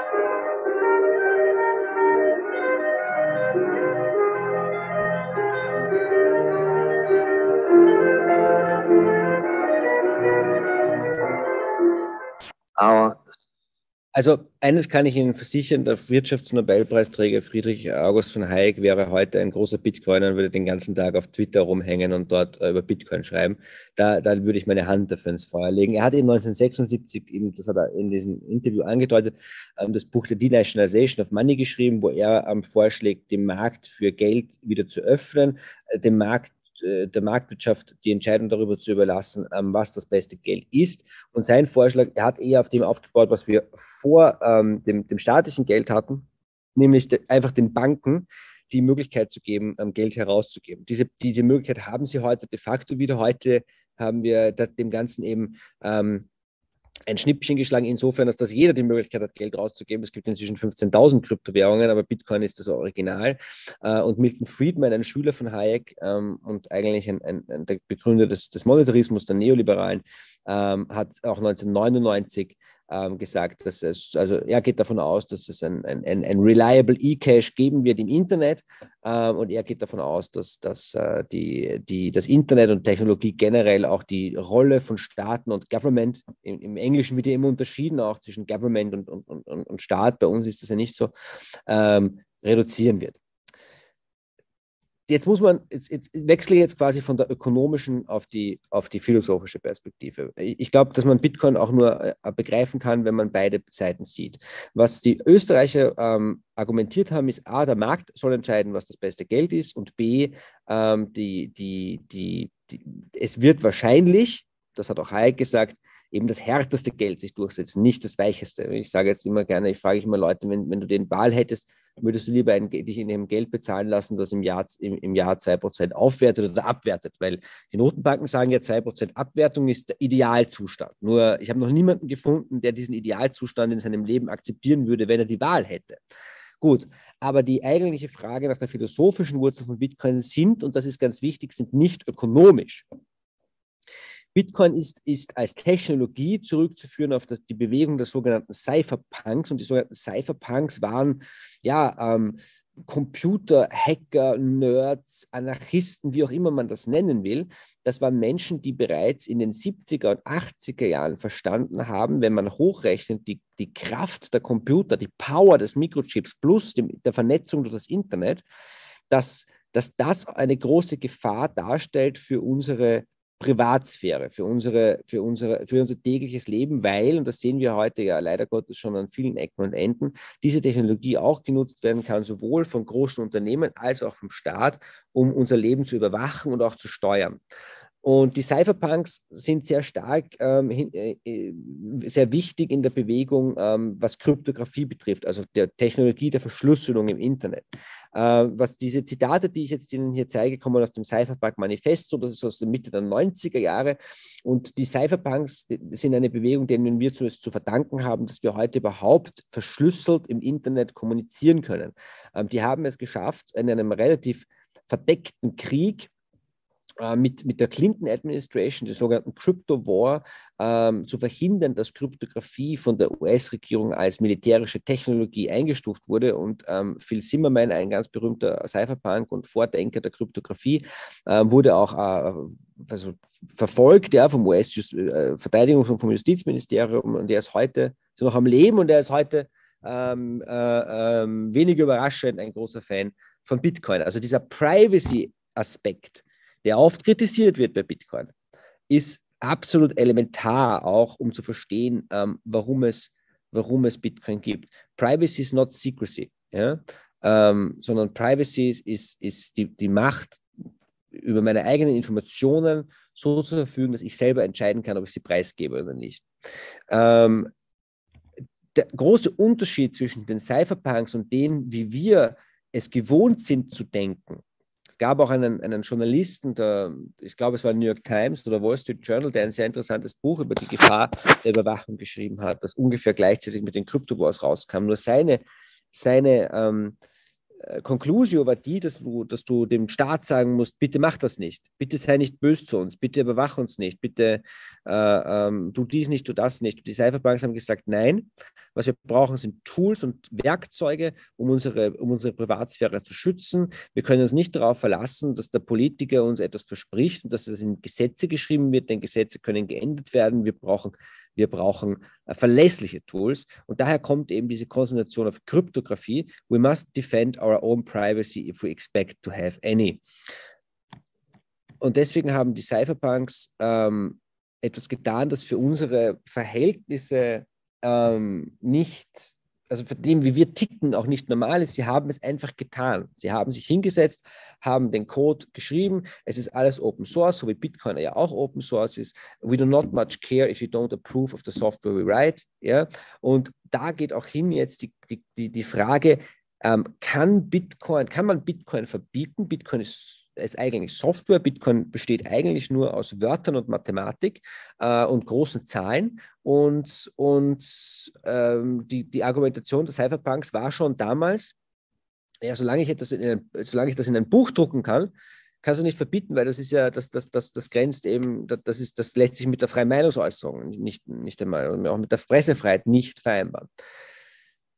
Also eines kann ich Ihnen versichern, der Wirtschaftsnobelpreisträger Friedrich August von Hayek wäre heute ein großer Bitcoiner und würde den ganzen Tag auf Twitter rumhängen und dort über Bitcoin schreiben. Da, da würde ich meine Hand dafür ins Feuer legen. Er hat eben neunzehnhundertsechsundsiebzig, das hat er in diesem Interview angedeutet, das Buch The Denationalization of Money geschrieben, wo er vorschlägt, den Markt für Geld wieder zu öffnen, den Markt der Marktwirtschaft die Entscheidung darüber zu überlassen, was das beste Geld ist. Und sein Vorschlag, er hat eher auf dem aufgebaut, was wir vor ähm, dem, dem staatlichen Geld hatten, nämlich de, einfach den Banken die Möglichkeit zu geben, Geld herauszugeben. Diese, diese Möglichkeit haben sie heute de facto wieder. Heute haben wir dem Ganzen eben ähm, ein Schnippchen geschlagen, insofern, dass das jeder die Möglichkeit hat, Geld rauszugeben. Es gibt inzwischen fünfzehntausend Kryptowährungen, aber Bitcoin ist das Original. Und Milton Friedman, ein Schüler von Hayek und eigentlich ein, ein, der Begründer des, des Monetarismus, der Neoliberalen, hat auch neunzehnhundertneunundneunzig gesagt, dass es, also er geht davon aus, dass es ein, ein, ein reliable E-Cash geben wird im Internet, und er geht davon aus, dass, dass die, die, das Internet und Technologie generell auch die Rolle von Staaten und Government, im, im Englischen wird ja immer unterschieden auch zwischen Government und, und, und, und Staat, bei uns ist das ja nicht so, ähm, reduzieren wird. Jetzt muss man, jetzt, jetzt wechsle ich jetzt quasi von der ökonomischen auf die, auf die philosophische Perspektive. Ich glaube, dass man Bitcoin auch nur begreifen kann, wenn man beide Seiten sieht. Was die Österreicher ähm, argumentiert haben, ist A, der Markt soll entscheiden, was das beste Geld ist, und B, ähm, die, die, die, die, es wird wahrscheinlich, das hat auch Hayek gesagt, eben das härteste Geld sich durchsetzen, nicht das weicheste. Ich sage jetzt immer gerne, ich frage immer Leute, wenn, wenn du den Wahl hättest, würdest du lieber ein, dich in dem Geld bezahlen lassen, das im Jahr, im, im Jahr zwei Prozent aufwertet oder abwertet? Weil die Notenbanken sagen ja, zwei Prozent Abwertung ist der Idealzustand. Nur, ich habe noch niemanden gefunden, der diesen Idealzustand in seinem Leben akzeptieren würde, wenn er die Wahl hätte. Gut, aber die eigentliche Frage nach der philosophischen Wurzel von Bitcoin sind, und das ist ganz wichtig, sind nicht ökonomisch. Bitcoin ist, ist als Technologie zurückzuführen auf das, die Bewegung der sogenannten Cypherpunks. Und die sogenannten Cypherpunks waren ja ähm, Computer, Hacker, Nerds, Anarchisten, wie auch immer man das nennen will, das waren Menschen, die bereits in den siebziger und achtziger Jahren verstanden haben, wenn man hochrechnet, die, die Kraft der Computer, die Power des Mikrochips plus dem, der Vernetzung durch das Internet, dass, dass das eine große Gefahr darstellt für unsere Privatsphäre, für, unsere, für, unsere, für unser tägliches Leben, weil, und das sehen wir heute ja leider Gottes schon an vielen Ecken und Enden, diese Technologie auch genutzt werden kann, sowohl von großen Unternehmen als auch vom Staat, um unser Leben zu überwachen und auch zu steuern. Und die Cypherpunks sind sehr stark, ähm, sehr wichtig in der Bewegung, ähm, was Kryptographie betrifft, also der Technologie der Verschlüsselung im Internet. Ähm, was diese Zitate, die ich jetzt Ihnen hier zeige, kommen aus dem Cypherpunk-Manifesto, das ist aus der Mitte der neunziger Jahre. Und die Cypherpunks sind eine Bewegung, denen wir zu, zu verdanken haben, dass wir heute überhaupt verschlüsselt im Internet kommunizieren können. Ähm, die haben es geschafft, in einem relativ verdeckten Krieg, Mit, mit der Clinton-Administration, der sogenannten Crypto-War, ähm, zu verhindern, dass Kryptographie von der U S-Regierung als militärische Technologie eingestuft wurde. Und ähm, Phil Zimmermann, ein ganz berühmter Cypherpunk und Vordenker der Kryptographie, ähm, wurde auch äh, also verfolgt ja, vom U S-Verteidigungs- und vom Justizministerium. Und er ist heute so noch am Leben und er ist heute ähm, äh, äh, wenig überraschend ein großer Fan von Bitcoin. Also dieser Privacy-Aspekt, der oft kritisiert wird bei Bitcoin, ist absolut elementar auch, um zu verstehen, ähm, warum es, warum es Bitcoin gibt. Privacy is not secrecy, ja? ähm, sondern Privacy ist, ist die, die Macht, über meine eigenen Informationen so zu verfügen, dass ich selber entscheiden kann, ob ich sie preisgebe oder nicht. Ähm, der große Unterschied zwischen den Cypherpunks und denen, wie wir es gewohnt sind zu denken. Es gab auch einen, einen Journalisten, der, ich glaube, es war New York Times oder Wall Street Journal, der ein sehr interessantes Buch über die Gefahr der Überwachung geschrieben hat, das ungefähr gleichzeitig mit den Crypto-Wars rauskam. Nur seine, seine ähm, Conclusio war die, dass du, dass du dem Staat sagen musst, bitte mach das nicht, bitte sei nicht böse zu uns, bitte überwach uns nicht, bitte äh, ähm, tu dies nicht, tu das nicht. Und die Cypherpunks haben gesagt, nein, was wir brauchen sind Tools und Werkzeuge, um unsere, um unsere Privatsphäre zu schützen. Wir können uns nicht darauf verlassen, dass der Politiker uns etwas verspricht und dass es in Gesetze geschrieben wird, denn Gesetze können geändert werden. Wir brauchen Wir brauchen äh, verlässliche Tools und daher kommt eben diese Konzentration auf Kryptographie. We must defend our own privacy if we expect to have any. Und deswegen haben die Cypherpunks ähm, etwas getan, das für unsere Verhältnisse ähm, nicht, also für dem, wie wir ticken, auch nicht normal ist. Sie haben es einfach getan. Sie haben sich hingesetzt, haben den Code geschrieben. Es ist alles Open Source, so wie Bitcoin ja auch Open Source ist. We do not much care if you don't approve of the software we write. Ja? Und da geht auch hin jetzt die, die, die, die Frage, ähm, kann Bitcoin, kann man Bitcoin verbieten? Bitcoin ist ist eigentlich Software. Bitcoin besteht eigentlich nur aus Wörtern und Mathematik äh, und großen Zahlen. Und, und ähm, die, die Argumentation der Cypherpunks war schon damals, ja, solange ich etwas in ein, solange ich das in ein Buch drucken kann, kannst du nicht verbieten, weil das ist ja, das, das, das, das grenzt eben, das, ist, das lässt sich mit der freien Meinungsäußerung nicht, nicht einmal, und auch mit der Pressefreiheit nicht vereinbaren.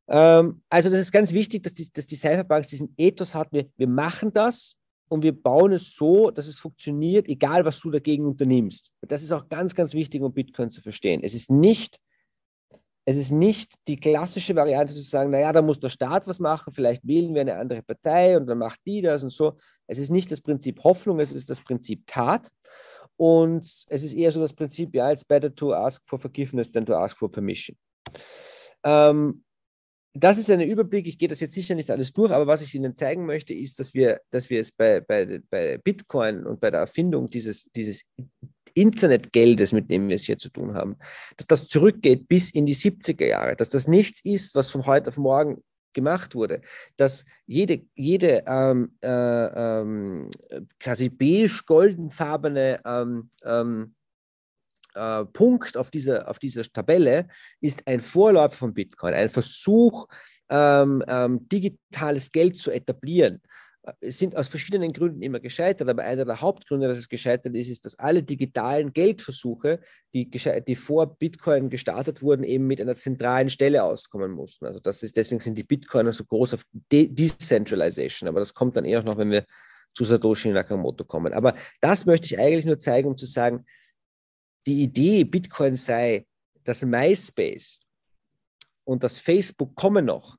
Ähm, also das ist ganz wichtig, dass die, dass die Cypherpunks diesen Ethos hat, wir, wir machen das, und wir bauen es so, dass es funktioniert, egal was du dagegen unternimmst. Das ist auch ganz, ganz wichtig, um Bitcoin zu verstehen. Es ist nicht, es ist nicht die klassische Variante zu sagen, naja, da muss der Staat was machen, vielleicht wählen wir eine andere Partei und dann macht die das und so. Es ist nicht das Prinzip Hoffnung, es ist das Prinzip Tat. Und es ist eher so das Prinzip, ja, it's better to ask for forgiveness than to ask for permission. Ähm, Das ist ein Überblick, ich gehe das jetzt sicher nicht alles durch, aber was ich Ihnen zeigen möchte, ist, dass wir, dass wir es bei, bei, bei Bitcoin und bei der Erfindung dieses, dieses Internetgeldes, mit dem wir es hier zu tun haben, dass das zurückgeht bis in die siebziger Jahre, dass das nichts ist, was von heute auf morgen gemacht wurde, dass jede, jede ähm, äh, ähm, quasi beige-goldenfarbene ähm, ähm, Punkt auf dieser, auf dieser Tabelle ist ein Vorläufer von Bitcoin, ein Versuch, ähm, ähm, digitales Geld zu etablieren. sind aus verschiedenen Gründen immer gescheitert, aber einer der Hauptgründe, dass es gescheitert ist, ist, dass alle digitalen Geldversuche, die, die vor Bitcoin gestartet wurden, eben mit einer zentralen Stelle auskommen mussten. Also das ist, deswegen sind die Bitcoiner so groß auf De- Decentralization, aber das kommt dann eh auch noch, wenn wir zu Satoshi Nakamoto kommen. Aber das möchte ich eigentlich nur zeigen, um zu sagen, die Idee, Bitcoin sei das MySpace und das Facebook kommen noch,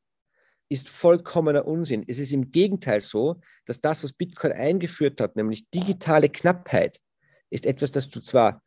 ist vollkommener Unsinn. Es ist im Gegenteil so, dass das, was Bitcoin eingeführt hat, nämlich digitale Knappheit, ist etwas, das du zwar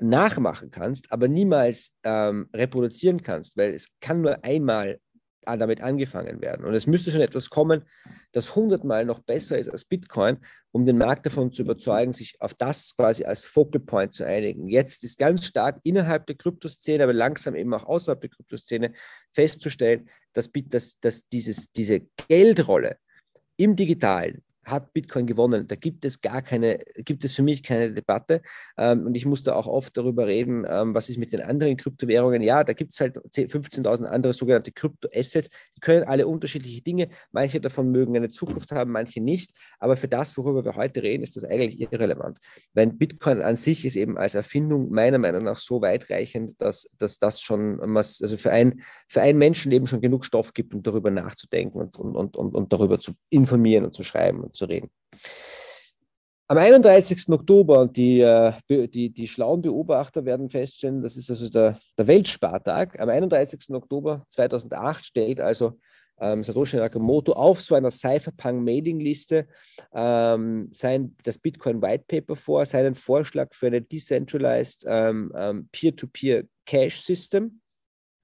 nachmachen kannst, aber niemals ähm, reproduzieren kannst, weil es kann nur einmal damit angefangen werden. Und es müsste schon etwas kommen, das hundertmal noch besser ist als Bitcoin, um den Markt davon zu überzeugen, sich auf das quasi als Focal Point zu einigen. Jetzt ist ganz stark innerhalb der Kryptoszene, aber langsam eben auch außerhalb der Kryptoszene festzustellen, dass, dass, dass dieses, diese Geldrolle im Digitalen hat Bitcoin gewonnen. Da gibt es gar keine, gibt es für mich keine Debatte. Und ich muss da auch oft darüber reden, was ist mit den anderen Kryptowährungen. Ja, da gibt es halt fünfzehntausend andere sogenannte Kryptoassets. Die können alle unterschiedliche Dinge. Manche davon mögen eine Zukunft haben, manche nicht. Aber für das, worüber wir heute reden, ist das eigentlich irrelevant. Weil Bitcoin an sich ist eben als Erfindung meiner Meinung nach so weitreichend, dass, dass das schon was, also für ein, für ein Menschenleben schon genug Stoff gibt, um darüber nachzudenken und, und, und, und darüber zu informieren und zu schreiben und zu reden. Am einunddreißigsten Oktober, und die, die, die schlauen Beobachter werden feststellen, das ist also der, der Weltspartag, am einunddreißigsten Oktober zweitausendacht stellt also ähm, Satoshi Nakamoto auf so einer Cypherpunk-Mailing-Liste ähm, sein, das Bitcoin-Whitepaper vor, seinen Vorschlag für eine Decentralized ähm, ähm, Peer-to-Peer-Cash-System,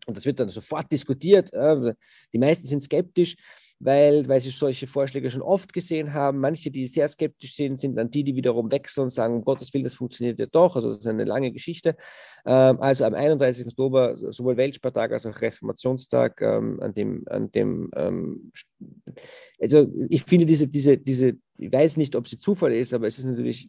und das wird dann sofort diskutiert, äh, die meisten sind skeptisch, Weil, weil sie solche Vorschläge schon oft gesehen haben. Manche, die sehr skeptisch sind, sind dann die, die wiederum wechseln und sagen, um Gottes Willen, das funktioniert ja doch. Also das ist eine lange Geschichte. Ähm, also am einunddreißigsten Oktober, sowohl Weltspartag als auch Reformationstag, ähm, an dem, an dem ähm, also ich finde diese, diese, diese, ich weiß nicht, ob sie Zufall ist, aber es ist natürlich,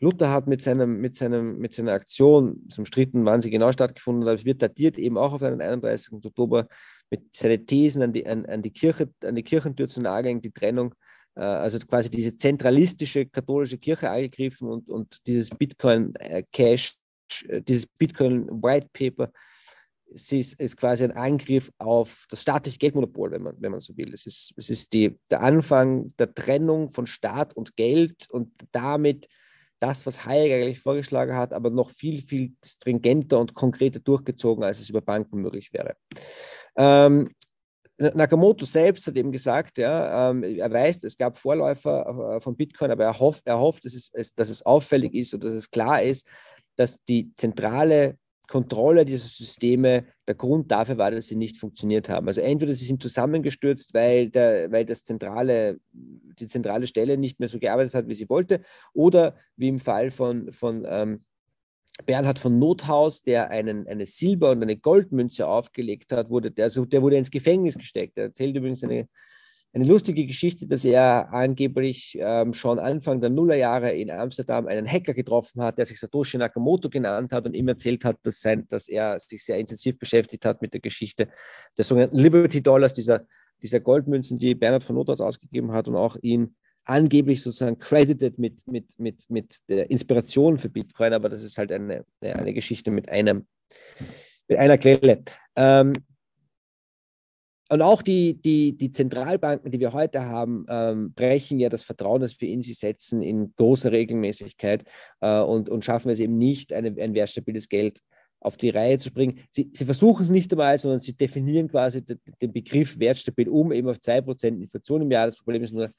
Luther hat mit, seinem, mit, seinem, mit seiner Aktion, zum umstritten, wann sie genau stattgefunden hat, aber es wird datiert eben auch auf den einunddreißigsten Oktober, mit seinen Thesen an die, an, an die Kirche, an die Kirchentür zu nageln, die Trennung, äh, also quasi diese zentralistische katholische Kirche angegriffen und, und dieses Bitcoin äh, Cash, äh, dieses Bitcoin White Paper, es ist, ist quasi ein Angriff auf das staatliche Geldmonopol, wenn man, wenn man so will. Es ist, es ist die, der Anfang der Trennung von Staat und Geld und damit das, was Hayek eigentlich vorgeschlagen hat, aber noch viel, viel stringenter und konkreter durchgezogen, als es über Banken möglich wäre. Ähm, Nakamoto selbst hat eben gesagt, ja, ähm, er weiß, es gab Vorläufer äh, von Bitcoin, aber er hofft, er hofft dass, es, es, dass es auffällig ist und dass es klar ist, dass die zentrale Kontrolle dieser Systeme der Grund dafür war, dass sie nicht funktioniert haben. Also entweder sie sind zusammengestürzt, weil, der, weil das zentrale, die zentrale Stelle nicht mehr so gearbeitet hat, wie sie wollte, oder wie im Fall von, von ähm, Bernhard von Nothaus, der einen, eine Silber- und eine Goldmünze aufgelegt hat, wurde der, also der wurde ins Gefängnis gesteckt. Er erzählt übrigens eine Eine lustige Geschichte, dass er angeblich ähm, schon Anfang der Nullerjahre in Amsterdam einen Hacker getroffen hat, der sich Satoshi Nakamoto genannt hat und ihm erzählt hat, dass, sein, dass er sich sehr intensiv beschäftigt hat mit der Geschichte der sogenannten Liberty Dollars, dieser, dieser Goldmünzen, die Bernhard von Nothaus ausgegeben hat und auch ihn angeblich sozusagen credited mit, mit, mit, mit der Inspiration für Bitcoin, aber das ist halt eine, eine Geschichte mit, einem, mit einer Quelle. Ähm, Und auch die, die, die Zentralbanken, die wir heute haben, ähm, brechen ja das Vertrauen, das wir in sie setzen, in großer Regelmäßigkeit äh, und, und schaffen es eben nicht, eine, ein wertstabiles Geld auf die Reihe zu bringen. Sie, sie versuchen es nicht einmal, sondern sie definieren quasi den, den Begriff wertstabil um, eben auf zwei Prozent Inflation im Jahr. Das Problem ist nur,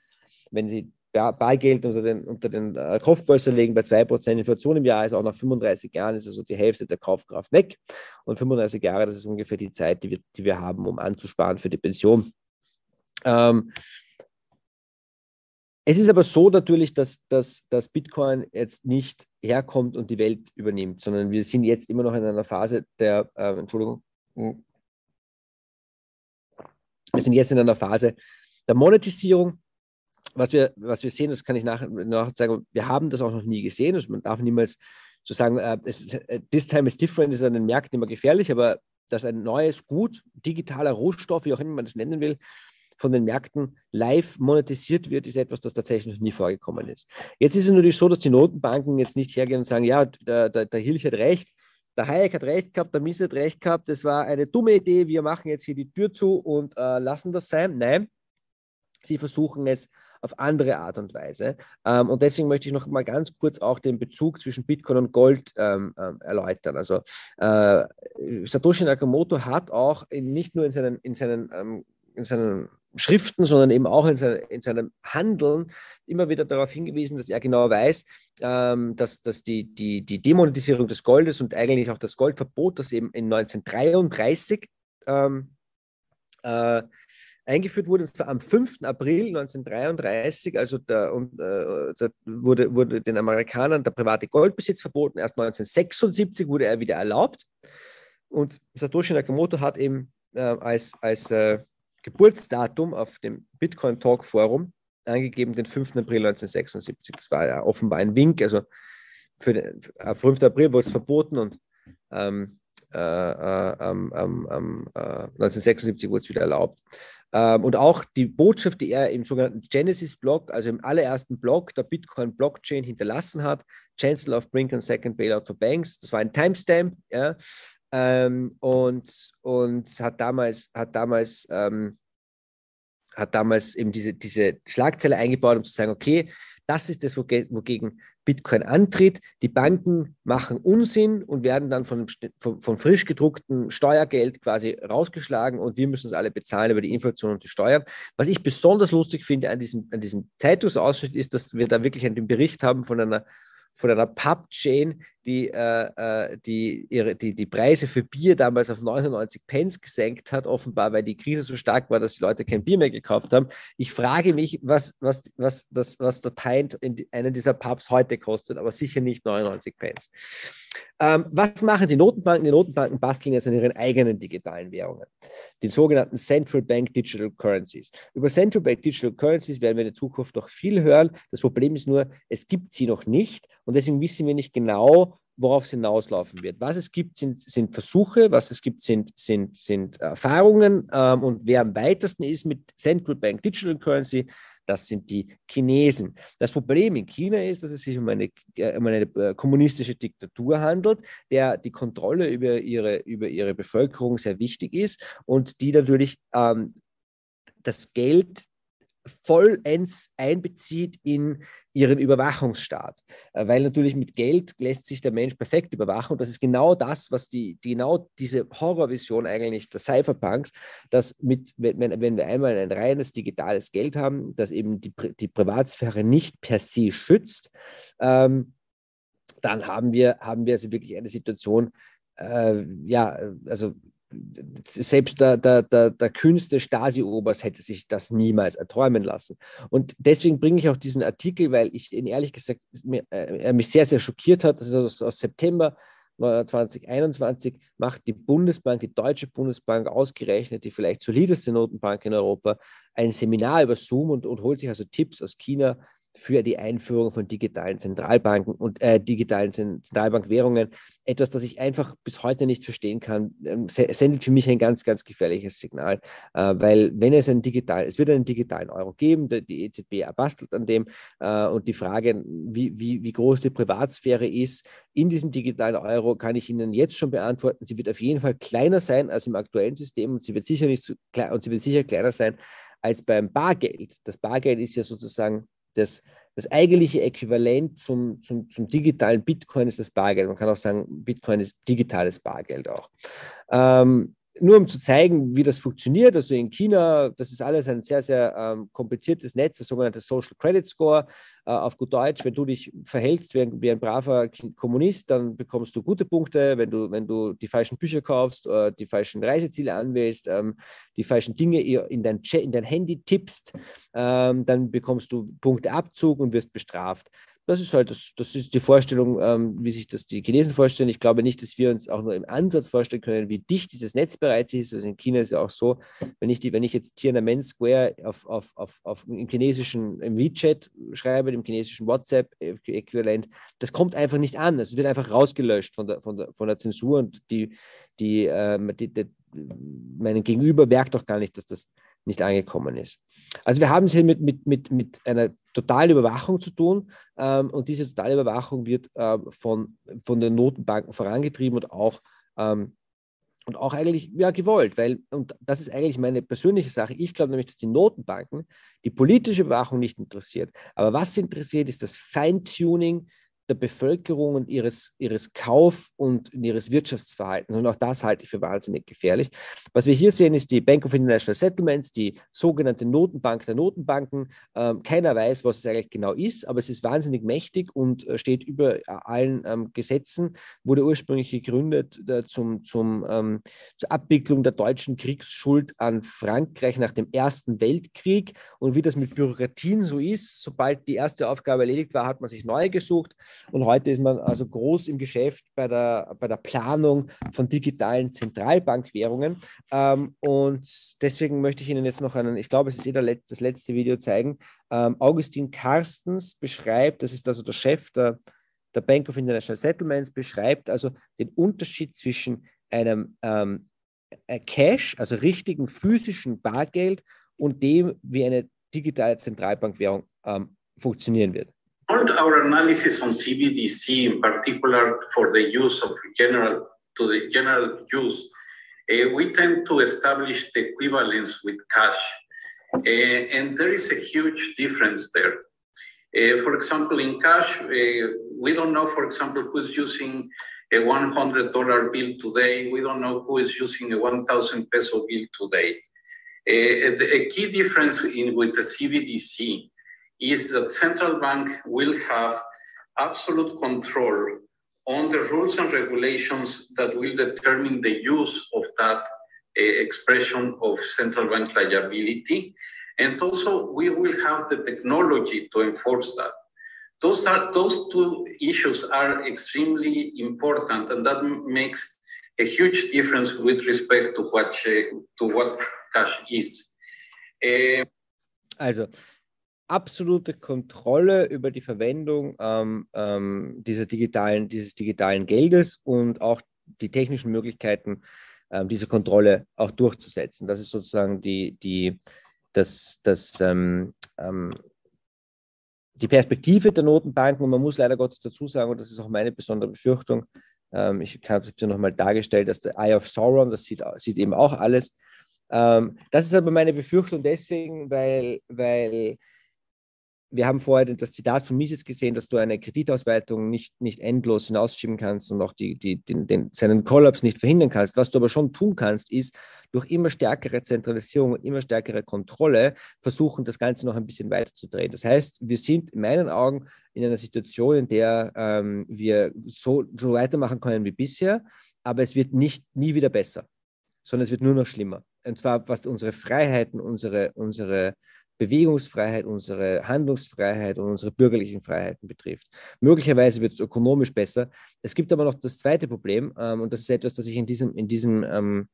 wenn sie Bargeld unter den, unter den äh, Kaufpolster legen, bei zwei Prozent Inflation im Jahr ist auch nach fünfunddreißig Jahren ist also die Hälfte der Kaufkraft weg, und fünfunddreißig Jahre, das ist ungefähr die Zeit, die wir, die wir haben, um anzusparen für die Pension. Ähm, es ist aber so natürlich, dass, dass, dass Bitcoin jetzt nicht herkommt und die Welt übernimmt, sondern wir sind jetzt immer noch in einer Phase der, äh, Entschuldigung, wir sind jetzt in einer Phase der Monetisierung. Was wir, was wir sehen, das kann ich nachher nach sagen, wir haben das auch noch nie gesehen. Also man darf niemals so sagen, uh, es, uh, this time is different, ist an den Märkten immer gefährlich, aber dass ein neues Gut, digitaler Rohstoff, wie auch immer man das nennen will, von den Märkten live monetisiert wird, ist etwas, das tatsächlich noch nie vorgekommen ist. Jetzt ist es natürlich so, dass die Notenbanken jetzt nicht hergehen und sagen, ja, der, der, der Jilch hat recht, der Hayek hat recht gehabt, der Mises hat recht gehabt, das war eine dumme Idee, wir machen jetzt hier die Tür zu und äh, lassen das sein. Nein, sie versuchen es auf andere Art und Weise. Ähm, und deswegen möchte ich noch mal ganz kurz auch den Bezug zwischen Bitcoin und Gold ähm, ähm, erläutern. Also äh, Satoshi Nakamoto hat auch in, nicht nur in seinen, in seinen, ähm, in seinen Schriften, sondern eben auch in, seine, in seinem Handeln immer wieder darauf hingewiesen, dass er genau weiß, ähm, dass, dass die, die, die Demonetisierung des Goldes und eigentlich auch das Goldverbot, das eben in neunzehnhundertdreiunddreißig ähm, äh, eingeführt wurde, und zwar am fünften April neunzehnhundertdreiunddreißig, also da, und, äh, da wurde, wurde den Amerikanern der private Goldbesitz verboten, erst neunzehnhundertsechsundsiebzig wurde er wieder erlaubt, und Satoshi Nakamoto hat eben äh, als, als äh, Geburtsdatum auf dem Bitcoin Talk Forum angegeben, den fünften April neunzehnhundertsechsundsiebzig, das war ja offenbar ein Wink, also für den, ab fünften April wurde es verboten und ähm, äh, äh, äh, äh, äh, neunzehnhundertsechsundsiebzig wurde es wieder erlaubt. Ähm, und auch die Botschaft, die er im sogenannten Genesis-Blog, also im allerersten Blog der Bitcoin-Blockchain hinterlassen hat, Chancellor of Brink and Second Bailout for Banks, das war ein Timestamp, ja, ähm, und, und hat damals, hat damals, ähm, hat damals eben diese, diese Schlagzeile eingebaut, um zu sagen, okay, das ist das, wogegen Bitcoin antritt. Die Banken machen Unsinn und werden dann von, von, von frisch gedrucktem Steuergeld quasi rausgeschlagen und wir müssen es alle bezahlen über die Inflation und die Steuern. Was ich besonders lustig finde an diesem, an diesem Zeitungsausschnitt ist, dass wir da wirklich einen Bericht haben von einer, von einer Pub-Chain, die, äh, die, ihre, die die Preise für Bier damals auf neunundneunzig Pence gesenkt hat, offenbar, weil die Krise so stark war, dass die Leute kein Bier mehr gekauft haben. Ich frage mich, was, was, was, das, was der Pint in die, einen dieser Pubs heute kostet, aber sicher nicht neunundneunzig Pence. Ähm, was machen die Notenbanken? Die Notenbanken basteln jetzt an ihren eigenen digitalen Währungen, den sogenannten Central Bank Digital Currencies. Über Central Bank Digital Currencies werden wir in der Zukunft noch viel hören. Das Problem ist nur, es gibt sie noch nicht und deswegen wissen wir nicht genau, worauf es hinauslaufen wird. Was es gibt, sind, sind Versuche, was es gibt, sind, sind, sind Erfahrungen, ähm, und wer am weitesten ist mit Central Bank Digital Currency, das sind die Chinesen. Das Problem in China ist, dass es sich um eine, um eine kommunistische Diktatur handelt, der die Kontrolle über ihre, über ihre Bevölkerung sehr wichtig ist und die natürlich ähm, das Geld vollends einbezieht in ihren Überwachungsstaat. Weil natürlich mit Geld lässt sich der Mensch perfekt überwachen und das ist genau das, was die, die genau diese Horrorvision eigentlich der Cypherpunks, dass mit, wenn, wenn wir einmal ein reines digitales Geld haben, das eben die, die Privatsphäre nicht per se schützt, ähm, dann haben wir, haben wir also wirklich eine Situation, äh, ja, also selbst der, der, der, der Künste Stasi-Obers hätte sich das niemals erträumen lassen. Und deswegen bringe ich auch diesen Artikel, weil ich ihn ehrlich gesagt, mir, er mich sehr, sehr schockiert hat. Das ist aus, aus September zweitausendeinundzwanzig, macht die Bundesbank, die Deutsche Bundesbank ausgerechnet, die vielleicht solideste Notenbank in Europa, ein Seminar über Zoom und, und holt sich also Tipps aus China für die Einführung von digitalen Zentralbanken und äh, digitalen Zentralbankwährungen. Etwas, das ich einfach bis heute nicht verstehen kann, ähm, sendet für mich ein ganz, ganz gefährliches Signal, äh, weil wenn es ein digital, es wird einen digitalen Euro geben, der, die E Z B bastelt an dem, äh, und die Frage, wie, wie, wie groß die Privatsphäre ist in diesem digitalen Euro, kann ich Ihnen jetzt schon beantworten. Sie wird auf jeden Fall kleiner sein als im aktuellen System und sie wird sicher nicht so klein, und sie wird sicher kleiner sein als beim Bargeld. Das Bargeld ist ja sozusagen Das, das eigentliche Äquivalent zum, zum, zum digitalen Bitcoin ist das Bargeld. Man kann auch sagen, Bitcoin ist digitales Bargeld auch. Ähm, nur um zu zeigen, wie das funktioniert, also in China, das ist alles ein sehr, sehr ähm, kompliziertes Netz, das sogenannte Social Credit Score. Äh, auf gut Deutsch, wenn du dich verhältst wie ein, wie ein braver Kommunist, dann bekommst du gute Punkte. Wenn du, wenn du die falschen Bücher kaufst, äh, die falschen Reiseziele anwählst, ähm, die falschen Dinge in dein, in dein Handy tippst, ähm, dann bekommst du Punkteabzug und wirst bestraft. Das ist halt, das, das ist die Vorstellung, ähm, wie sich das die Chinesen vorstellen. Ich glaube nicht, dass wir uns auch nur im Ansatz vorstellen können, wie dicht dieses Netz bereits ist. Also in China ist ja auch so, wenn ich, die, wenn ich jetzt Tiananmen Square auf, auf, auf, auf im chinesischen im WeChat schreibe, im chinesischen WhatsApp-Äquivalent, das kommt einfach nicht an. Es wird einfach rausgelöscht von der, von der, von der Zensur und die, die, ähm, die, die, meinen Gegenüber merkt doch gar nicht, dass das nicht angekommen ist. Also wir haben es hier mit, mit, mit, mit einer totalen Überwachung zu tun, ähm, und diese totale Überwachung wird ähm, von, von den Notenbanken vorangetrieben und auch, ähm, und auch eigentlich ja, gewollt, weil, und das ist eigentlich meine persönliche Sache, ich glaube nämlich, dass die Notenbanken die politische Überwachung nicht interessiert, aber was sie interessiert, ist das Feintuning der Bevölkerung und ihres, ihres Kauf- und ihres Wirtschaftsverhaltens. Und auch das halte ich für wahnsinnig gefährlich. Was wir hier sehen, ist die Bank of International Settlements, die sogenannte Notenbank der Notenbanken. Ähm, keiner weiß, was es eigentlich genau ist, aber es ist wahnsinnig mächtig und äh, steht über äh, allen ähm, Gesetzen, wurde ursprünglich gegründet äh, zum, zum, ähm, zur Abwicklung der deutschen Kriegsschuld an Frankreich nach dem Ersten Weltkrieg. Und wie das mit Bürokratien so ist, sobald die erste Aufgabe erledigt war, hat man sich neue gesucht. Und heute ist man also groß im Geschäft bei der, bei der Planung von digitalen Zentralbankwährungen. Ähm, und deswegen möchte ich Ihnen jetzt noch einen, ich glaube, es ist eh der Let- das letzte Video zeigen. Ähm, Augustin Carstens beschreibt, das ist also der Chef der, der Bank of International Settlements, beschreibt also den Unterschied zwischen einem ähm, Cash, also richtigen physischen Bargeld, und dem, wie eine digitale Zentralbankwährung ähm, funktionieren wird. Our analysis on C B D C, in particular for the use of general to the general use, uh, we tend to establish the equivalence with cash, uh, and there is a huge difference there. Uh, for example, in cash, uh, we don't know, for example, who's using a one hundred dollar bill today. We don't know who is using a one thousand peso bill today. Uh, the, a key difference in with the C B D C. Is that central bank will have absolute control on the rules and regulations that will determine the use of that uh, expression of central bank liability. And also we will have the technology to enforce that. Those, are, those two issues are extremely important, and that makes a huge difference with respect to what, uh, to what cash is. Uh, also. Absolute Kontrolle über die Verwendung ähm, ähm, dieser digitalen, dieses digitalen Geldes und auch die technischen Möglichkeiten, ähm, diese Kontrolle auch durchzusetzen. Das ist sozusagen die, die, das, das, ähm, ähm, die Perspektive der Notenbanken. Und man muss leider Gottes dazu sagen, und das ist auch meine besondere Befürchtung, ähm, ich habe es ja nochmal dargestellt, dass der Eye of Sauron, das sieht, sieht eben auch alles. Ähm, das ist aber meine Befürchtung deswegen, weil, weil wir haben vorher das Zitat von Mises gesehen, dass du eine Kreditausweitung nicht, nicht endlos hinausschieben kannst und auch die, die, den, den, seinen Kollaps nicht verhindern kannst. Was du aber schon tun kannst, ist durch immer stärkere Zentralisierung und immer stärkere Kontrolle versuchen, das Ganze noch ein bisschen weiterzudrehen. Das heißt, wir sind in meinen Augen in einer Situation, in der ähm, wir so, so weitermachen können wie bisher, aber es wird nicht nie wieder besser, sondern es wird nur noch schlimmer. Und zwar, was unsere Freiheiten, unsere, unsere Bewegungsfreiheit, unsere Handlungsfreiheit und unsere bürgerlichen Freiheiten betrifft. Möglicherweise wird es ökonomisch besser. Es gibt aber noch das zweite Problem, ähm, und das ist etwas, das ich in diesem, in diesem, ähm,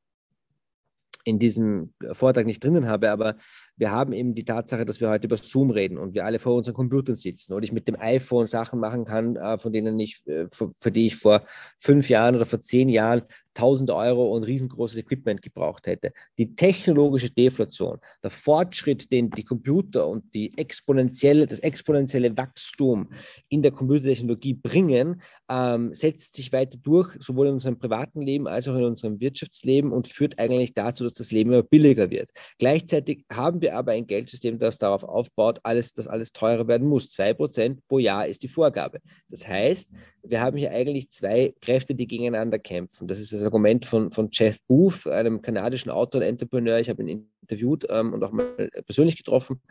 in diesem Vortrag nicht drinnen habe, aber wir haben eben die Tatsache, dass wir heute über Zoom reden und wir alle vor unseren Computern sitzen und ich mit dem iPhone Sachen machen kann, äh, von denen ich, äh, für, für die ich vor fünf Jahren oder vor zehn Jahren tausend Euro und riesengroßes Equipment gebraucht hätte. Die technologische Deflation, der Fortschritt, den die Computer und die exponentielle, das exponentielle Wachstum in der Computertechnologie bringen, ähm, setzt sich weiter durch, sowohl in unserem privaten Leben als auch in unserem Wirtschaftsleben und führt eigentlich dazu, dass das Leben immer billiger wird. Gleichzeitig haben wir aber ein Geldsystem, das darauf aufbaut, alles, dass alles teurer werden muss. zwei Prozent pro Jahr ist die Vorgabe. Das heißt, wir haben hier eigentlich zwei Kräfte, die gegeneinander kämpfen. Das ist das Argument von, von Jeff Booth, einem kanadischen Autor und Entrepreneur. Ich habe ihn interviewt ähm, und auch mal persönlich getroffen.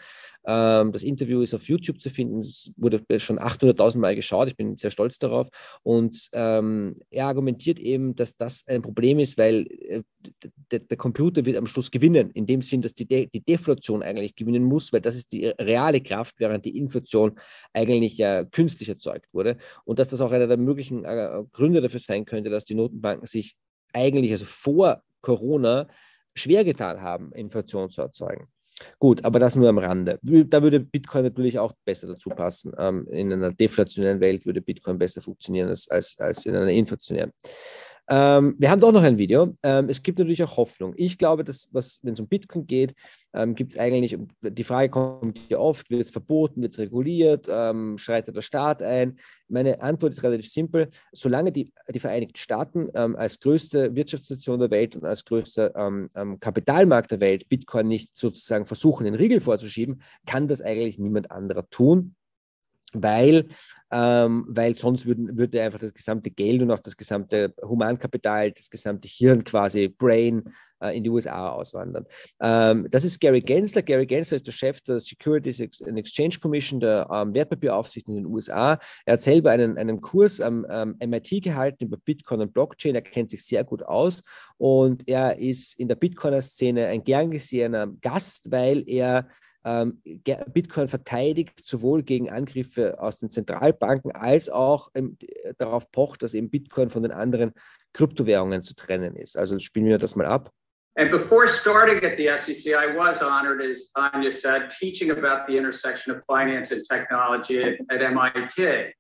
Ähm, das Interview ist auf YouTube zu finden. Es wurde schon achthunderttausend Mal geschaut. Ich bin sehr stolz darauf. Und ähm, er argumentiert eben, dass das ein Problem ist, weil äh, der, der Computer wird am Schluss gewinnen, in dem Sinn, dass die, De- die Deflation eigentlich gewinnen muss, weil das ist die reale Kraft, während die Inflation eigentlich ja künstlich erzeugt wurde. Und dass das auch einer der möglichen äh, Gründe dafür sein könnte, dass die Notenbanken sich eigentlich also vor Corona schwer getan haben, Inflation zu erzeugen. Gut, aber das nur am Rande. Da würde Bitcoin natürlich auch besser dazu passen. Ähm, in einer deflationären Welt würde Bitcoin besser funktionieren als, als, als in einer inflationären. Ähm, wir haben doch noch ein Video. Ähm, es gibt natürlich auch Hoffnung. Ich glaube, dass, was, wenn es um Bitcoin geht, ähm, gibt es eigentlich, die Frage kommt ja oft, wird es verboten, wird es reguliert, ähm, schreitet der Staat ein? Meine Antwort ist relativ simpel. Solange die, die Vereinigten Staaten ähm, als größte Wirtschaftsnation der Welt und als größter ähm, Kapitalmarkt der Welt Bitcoin nicht sozusagen versuchen, den Riegel vorzuschieben, kann das eigentlich niemand anderer tun. Weil, ähm, weil sonst würden, würde einfach das gesamte Geld und auch das gesamte Humankapital, das gesamte Hirn quasi, Brain, äh, in die U S A auswandern. Ähm, das ist Gary Gensler. Gary Gensler ist der Chef der Securities and Exchange Commission, der ähm, Wertpapieraufsicht in den U S A. Er hat selber einen, einen Kurs am ähm, M I T gehalten über Bitcoin und Blockchain. Er kennt sich sehr gut aus und er ist in der Bitcoiner-Szene ein gern gesehener Gast, weil er Bitcoin verteidigt, sowohl gegen Angriffe aus den Zentralbanken als auch ähm, darauf pocht, dass eben Bitcoin von den anderen Kryptowährungen zu trennen ist. Also spielen wir das mal ab. And before starting at the S E C, I was honored, as Anya said, teaching about the intersection of finance and technology at, at M I T.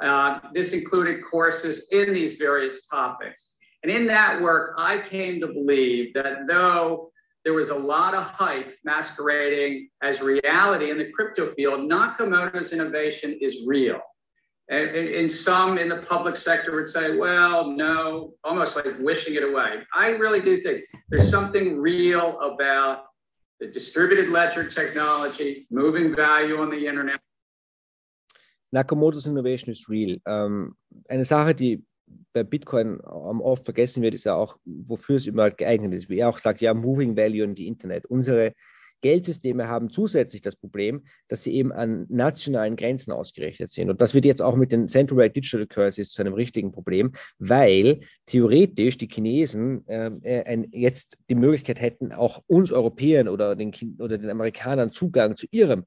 Uh, this included courses in these various topics. And in that work, I came to believe that though there was a lot of hype masquerading as reality in the crypto field, Nakamoto's innovation is real. And, and some in the public sector would say, well, no, almost like wishing it away. I really do think there's something real about the distributed ledger technology, moving value on the internet. Nakamoto's innovation is real. Um, eine Sache, die bei Bitcoin oft vergessen wird, ist ja auch, wofür es überhaupt geeignet ist. Wie er auch sagt, ja, Moving Value in the Internet. Unsere Geldsysteme haben zusätzlich das Problem, dass sie eben an nationalen Grenzen ausgerichtet sind. Und das wird jetzt auch mit den Central Bank Digital Currencies zu einem richtigen Problem, weil theoretisch die Chinesen äh, ein, jetzt die Möglichkeit hätten, auch uns Europäern oder den, oder den Amerikanern Zugang zu ihrem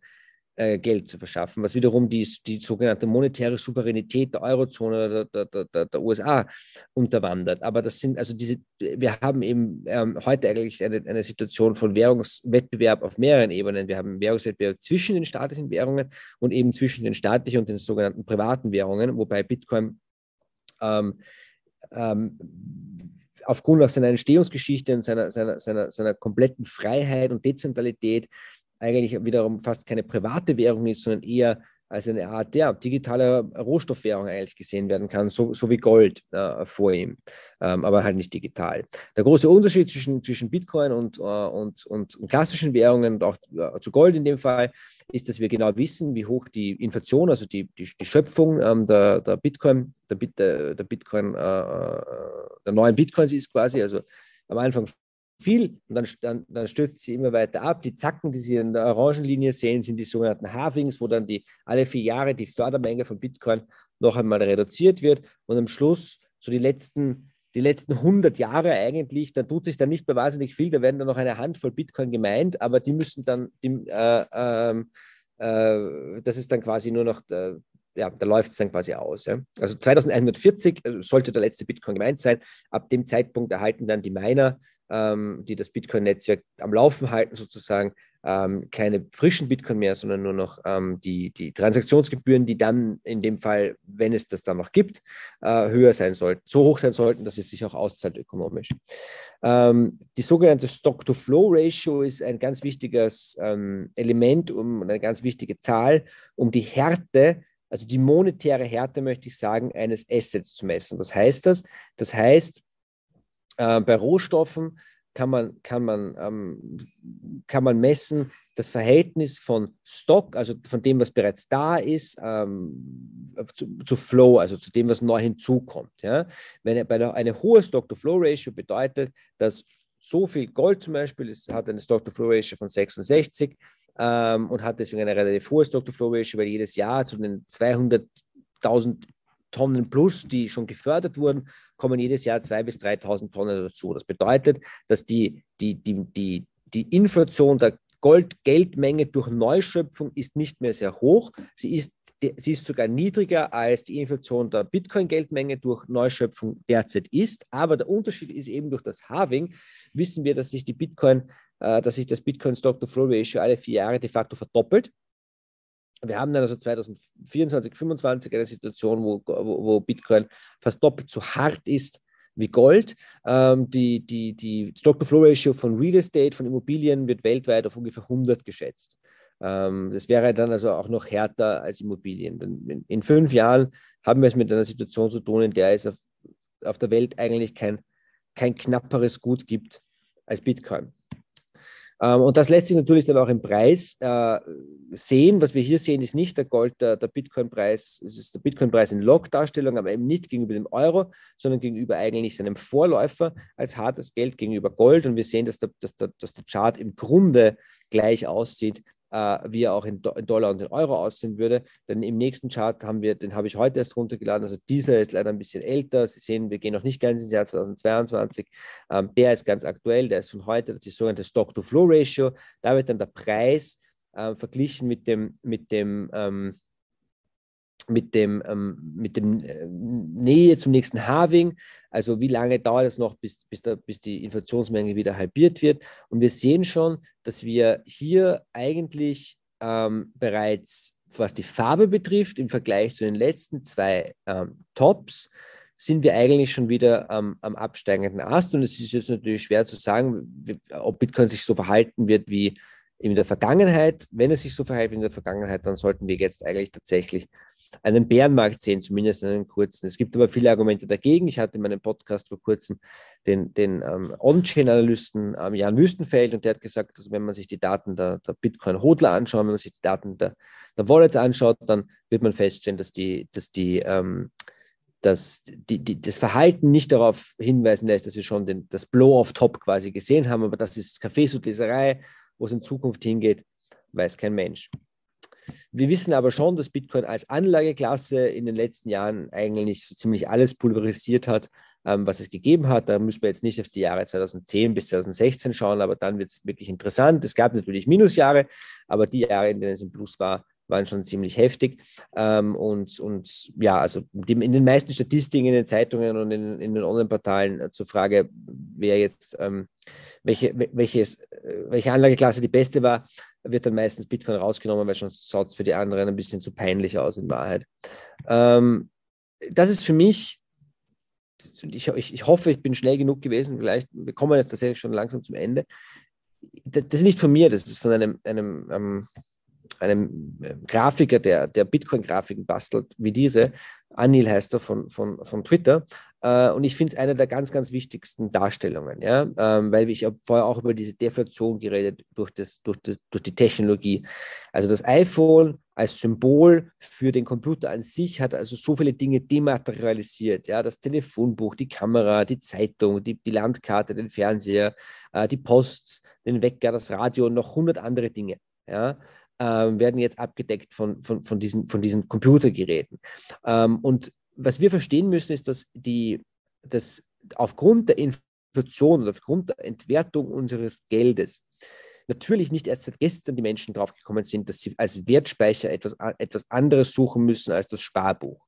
Geld zu verschaffen, was wiederum die, die sogenannte monetäre Souveränität der Eurozone der, der, der, der U S A unterwandert. Aber das sind also diese, wir haben eben ähm, heute eigentlich eine, eine Situation von Währungswettbewerb auf mehreren Ebenen. Wir haben Währungswettbewerb zwischen den staatlichen Währungen und eben zwischen den staatlichen und den sogenannten privaten Währungen, wobei Bitcoin ähm, ähm, aufgrund auch seiner Entstehungsgeschichte und seiner, seiner, seiner, seiner kompletten Freiheit und Dezentralität eigentlich wiederum fast keine private Währung ist, sondern eher als eine Art ja, digitale Rohstoffwährung eigentlich gesehen werden kann, so, so wie Gold äh, vor ihm, ähm, aber halt nicht digital. Der große Unterschied zwischen, zwischen Bitcoin und, äh, und, und klassischen Währungen und auch äh, zu Gold in dem Fall ist, dass wir genau wissen, wie hoch die Inflation, also die, die, die Schöpfung ähm, der, der Bitcoin, der, der, der, Bitcoin äh, der neuen Bitcoins ist quasi, also am Anfang viel und dann, dann, dann stürzt sie immer weiter ab. Die Zacken, die Sie in der Orangenlinie sehen, sind die sogenannten Halvings, wo dann die, alle vier Jahre die Fördermenge von Bitcoin noch einmal reduziert wird und am Schluss so die letzten, die letzten hundert Jahre eigentlich, da tut sich dann nicht mehr wahnsinnig viel, da werden dann noch eine Handvoll Bitcoin gemeint, aber die müssen dann, die, äh, äh, äh, das ist dann quasi nur noch, äh, ja, da läuft es dann quasi aus. Ja. Also zweitausendeinhundertvierzig sollte der letzte Bitcoin gemeint sein, ab dem Zeitpunkt erhalten dann die Miner, die das Bitcoin-Netzwerk am Laufen halten, sozusagen ähm, keine frischen Bitcoin mehr, sondern nur noch ähm, die, die Transaktionsgebühren, die dann in dem Fall, wenn es das dann noch gibt, äh, höher sein sollten, so hoch sein sollten, dass es sich auch auszahlt ökonomisch. Ähm, die sogenannte Stock-to-Flow-Ratio ist ein ganz wichtiges ähm, Element und eine ganz wichtige Zahl, um die Härte, also die monetäre Härte, möchte ich sagen, eines Assets zu messen. Was heißt das? Das heißt, bei Rohstoffen kann man, kann, man, ähm, kann man messen, das Verhältnis von Stock, also von dem, was bereits da ist, ähm, zu, zu Flow, also zu dem, was neu hinzukommt. Ja? Wenn bei der, eine hohe Stock-to-Flow-Ratio bedeutet, dass so viel Gold zum Beispiel, es hat eine Stock-to-Flow-Ratio von sechsundsechzig ähm, und hat deswegen eine relativ hohe Stock-to-Flow-Ratio, weil jedes Jahr zu den zweihunderttausend Tonnen plus, die schon gefördert wurden, kommen jedes Jahr zweitausend bis dreitausend Tonnen dazu. Das bedeutet, dass die, die, die, die, die Inflation der Gold-Geldmenge durch Neuschöpfung ist nicht mehr sehr hoch. Sie ist, sie ist sogar niedriger als die Inflation der Bitcoin-Geldmenge durch Neuschöpfung derzeit ist. Aber der Unterschied ist eben durch das Halving, wissen wir, dass sich die Bitcoin, äh, dass sich das Bitcoin-Stock-to-Flow-Ratio alle vier Jahre de facto verdoppelt. Wir haben dann also zweitausendvierundzwanzig, fünfundzwanzig eine Situation, wo, wo Bitcoin fast doppelt so hart ist wie Gold. Ähm, die die, die Stock-to-Flow-Ratio von Real Estate, von Immobilien wird weltweit auf ungefähr hundert geschätzt. Ähm, das wäre dann also auch noch härter als Immobilien. In, in fünf Jahren haben wir es mit einer Situation zu tun, in der es auf, auf der Welt eigentlich kein, kein knapperes Gut gibt als Bitcoin. Ähm, und das lässt sich natürlich dann auch im Preis äh, sehen. Was wir hier sehen, ist nicht der Gold, der, der Bitcoin-Preis, es ist der Bitcoin-Preis in Log-Darstellung, aber eben nicht gegenüber dem Euro, sondern gegenüber eigentlich seinem Vorläufer als hartes Geld gegenüber Gold. Und wir sehen, dass der, dass der, dass der Chart im Grunde gleich aussieht, äh, wie er auch in, Do- in Dollar und in Euro aussehen würde. Denn im nächsten Chart haben wir, den habe ich heute erst runtergeladen, also dieser ist leider ein bisschen älter. Sie sehen, wir gehen noch nicht ganz ins Jahr zweitausendzweiundzwanzig. Ähm, der ist ganz aktuell, der ist von heute, das ist die sogenannte Stock-to-Flow-Ratio. Da wird dann der Preis äh, verglichen mit dem, mit dem, ähm, mit dem, ähm, mit dem äh, Nähe zum nächsten Halving, also wie lange dauert es noch, bis, bis, da, bis die Inflationsmenge wieder halbiert wird. Und wir sehen schon, dass wir hier eigentlich ähm, bereits, was die Farbe betrifft, im Vergleich zu den letzten zwei ähm, Tops, sind wir eigentlich schon wieder ähm, am absteigenden Ast. Und es ist jetzt natürlich schwer zu sagen, ob Bitcoin sich so verhalten wird wie in der Vergangenheit. Wenn es sich so verhält wie in der Vergangenheit, dann sollten wir jetzt eigentlich tatsächlich einen Bärenmarkt sehen, zumindest einen kurzen. Es gibt aber viele Argumente dagegen. Ich hatte in meinem Podcast vor kurzem den, den ähm, On-Chain-Analysten ähm, Jan Wüstenfeld, und der hat gesagt, dass wenn man sich die Daten der, der Bitcoin-Hodler anschaut, wenn man sich die Daten der, der Wallets anschaut, dann wird man feststellen, dass die, dass die, ähm, dass die, die das Verhalten nicht darauf hinweisen lässt, dass wir schon den, das Blow-off-Top quasi gesehen haben, aber das ist Kaffeesudleserei, wo es in Zukunft hingeht, weiß kein Mensch. Wir wissen aber schon, dass Bitcoin als Anlageklasse in den letzten Jahren eigentlich so ziemlich alles pulverisiert hat, ähm, was es gegeben hat. Da müssen wir jetzt nicht auf die Jahre zweitausendzehn bis zweitausendsechzehn schauen, aber dann wird es wirklich interessant. Es gab natürlich Minusjahre, aber die Jahre, in denen es im Plus war, waren schon ziemlich heftig. Ähm, und, und ja, also in den meisten Statistiken, in den Zeitungen und in, in den Online-Portalen zur Frage, wer jetzt ähm, welche, welches, welche Anlageklasse die beste war, wird dann meistens Bitcoin rausgenommen, weil schon schaut es für die anderen ein bisschen zu peinlich aus in Wahrheit. Ähm, das ist für mich, ich, ich hoffe, ich bin schnell genug gewesen, vielleicht, wir kommen jetzt tatsächlich schon langsam zum Ende. Das, das ist nicht von mir, das ist von einem, einem ähm, einem Grafiker, der, der Bitcoin-Grafiken bastelt, wie diese, Anil heißt er von, von, von Twitter, äh, und ich finde es eine der ganz, ganz wichtigsten Darstellungen, ja? ähm, weil ich habe vorher auch über diese Deflation geredet durch, das, durch, das, durch die Technologie. Also das iPhone als Symbol für den Computer an sich hat also so viele Dinge dematerialisiert, ja? Das Telefonbuch, die Kamera, die Zeitung, die, die Landkarte, den Fernseher, äh, die Post, den Wecker, das Radio und noch hundert andere Dinge, ja? Ähm, werden jetzt abgedeckt von, von, von, diesen, von diesen Computergeräten. Ähm, und was wir verstehen müssen, ist, dass, die, dass aufgrund der Inflation und aufgrund der Entwertung unseres Geldes natürlich nicht erst seit gestern die Menschen draufgekommen sind, dass sie als Wertspeicher etwas, etwas anderes suchen müssen als das Sparbuch.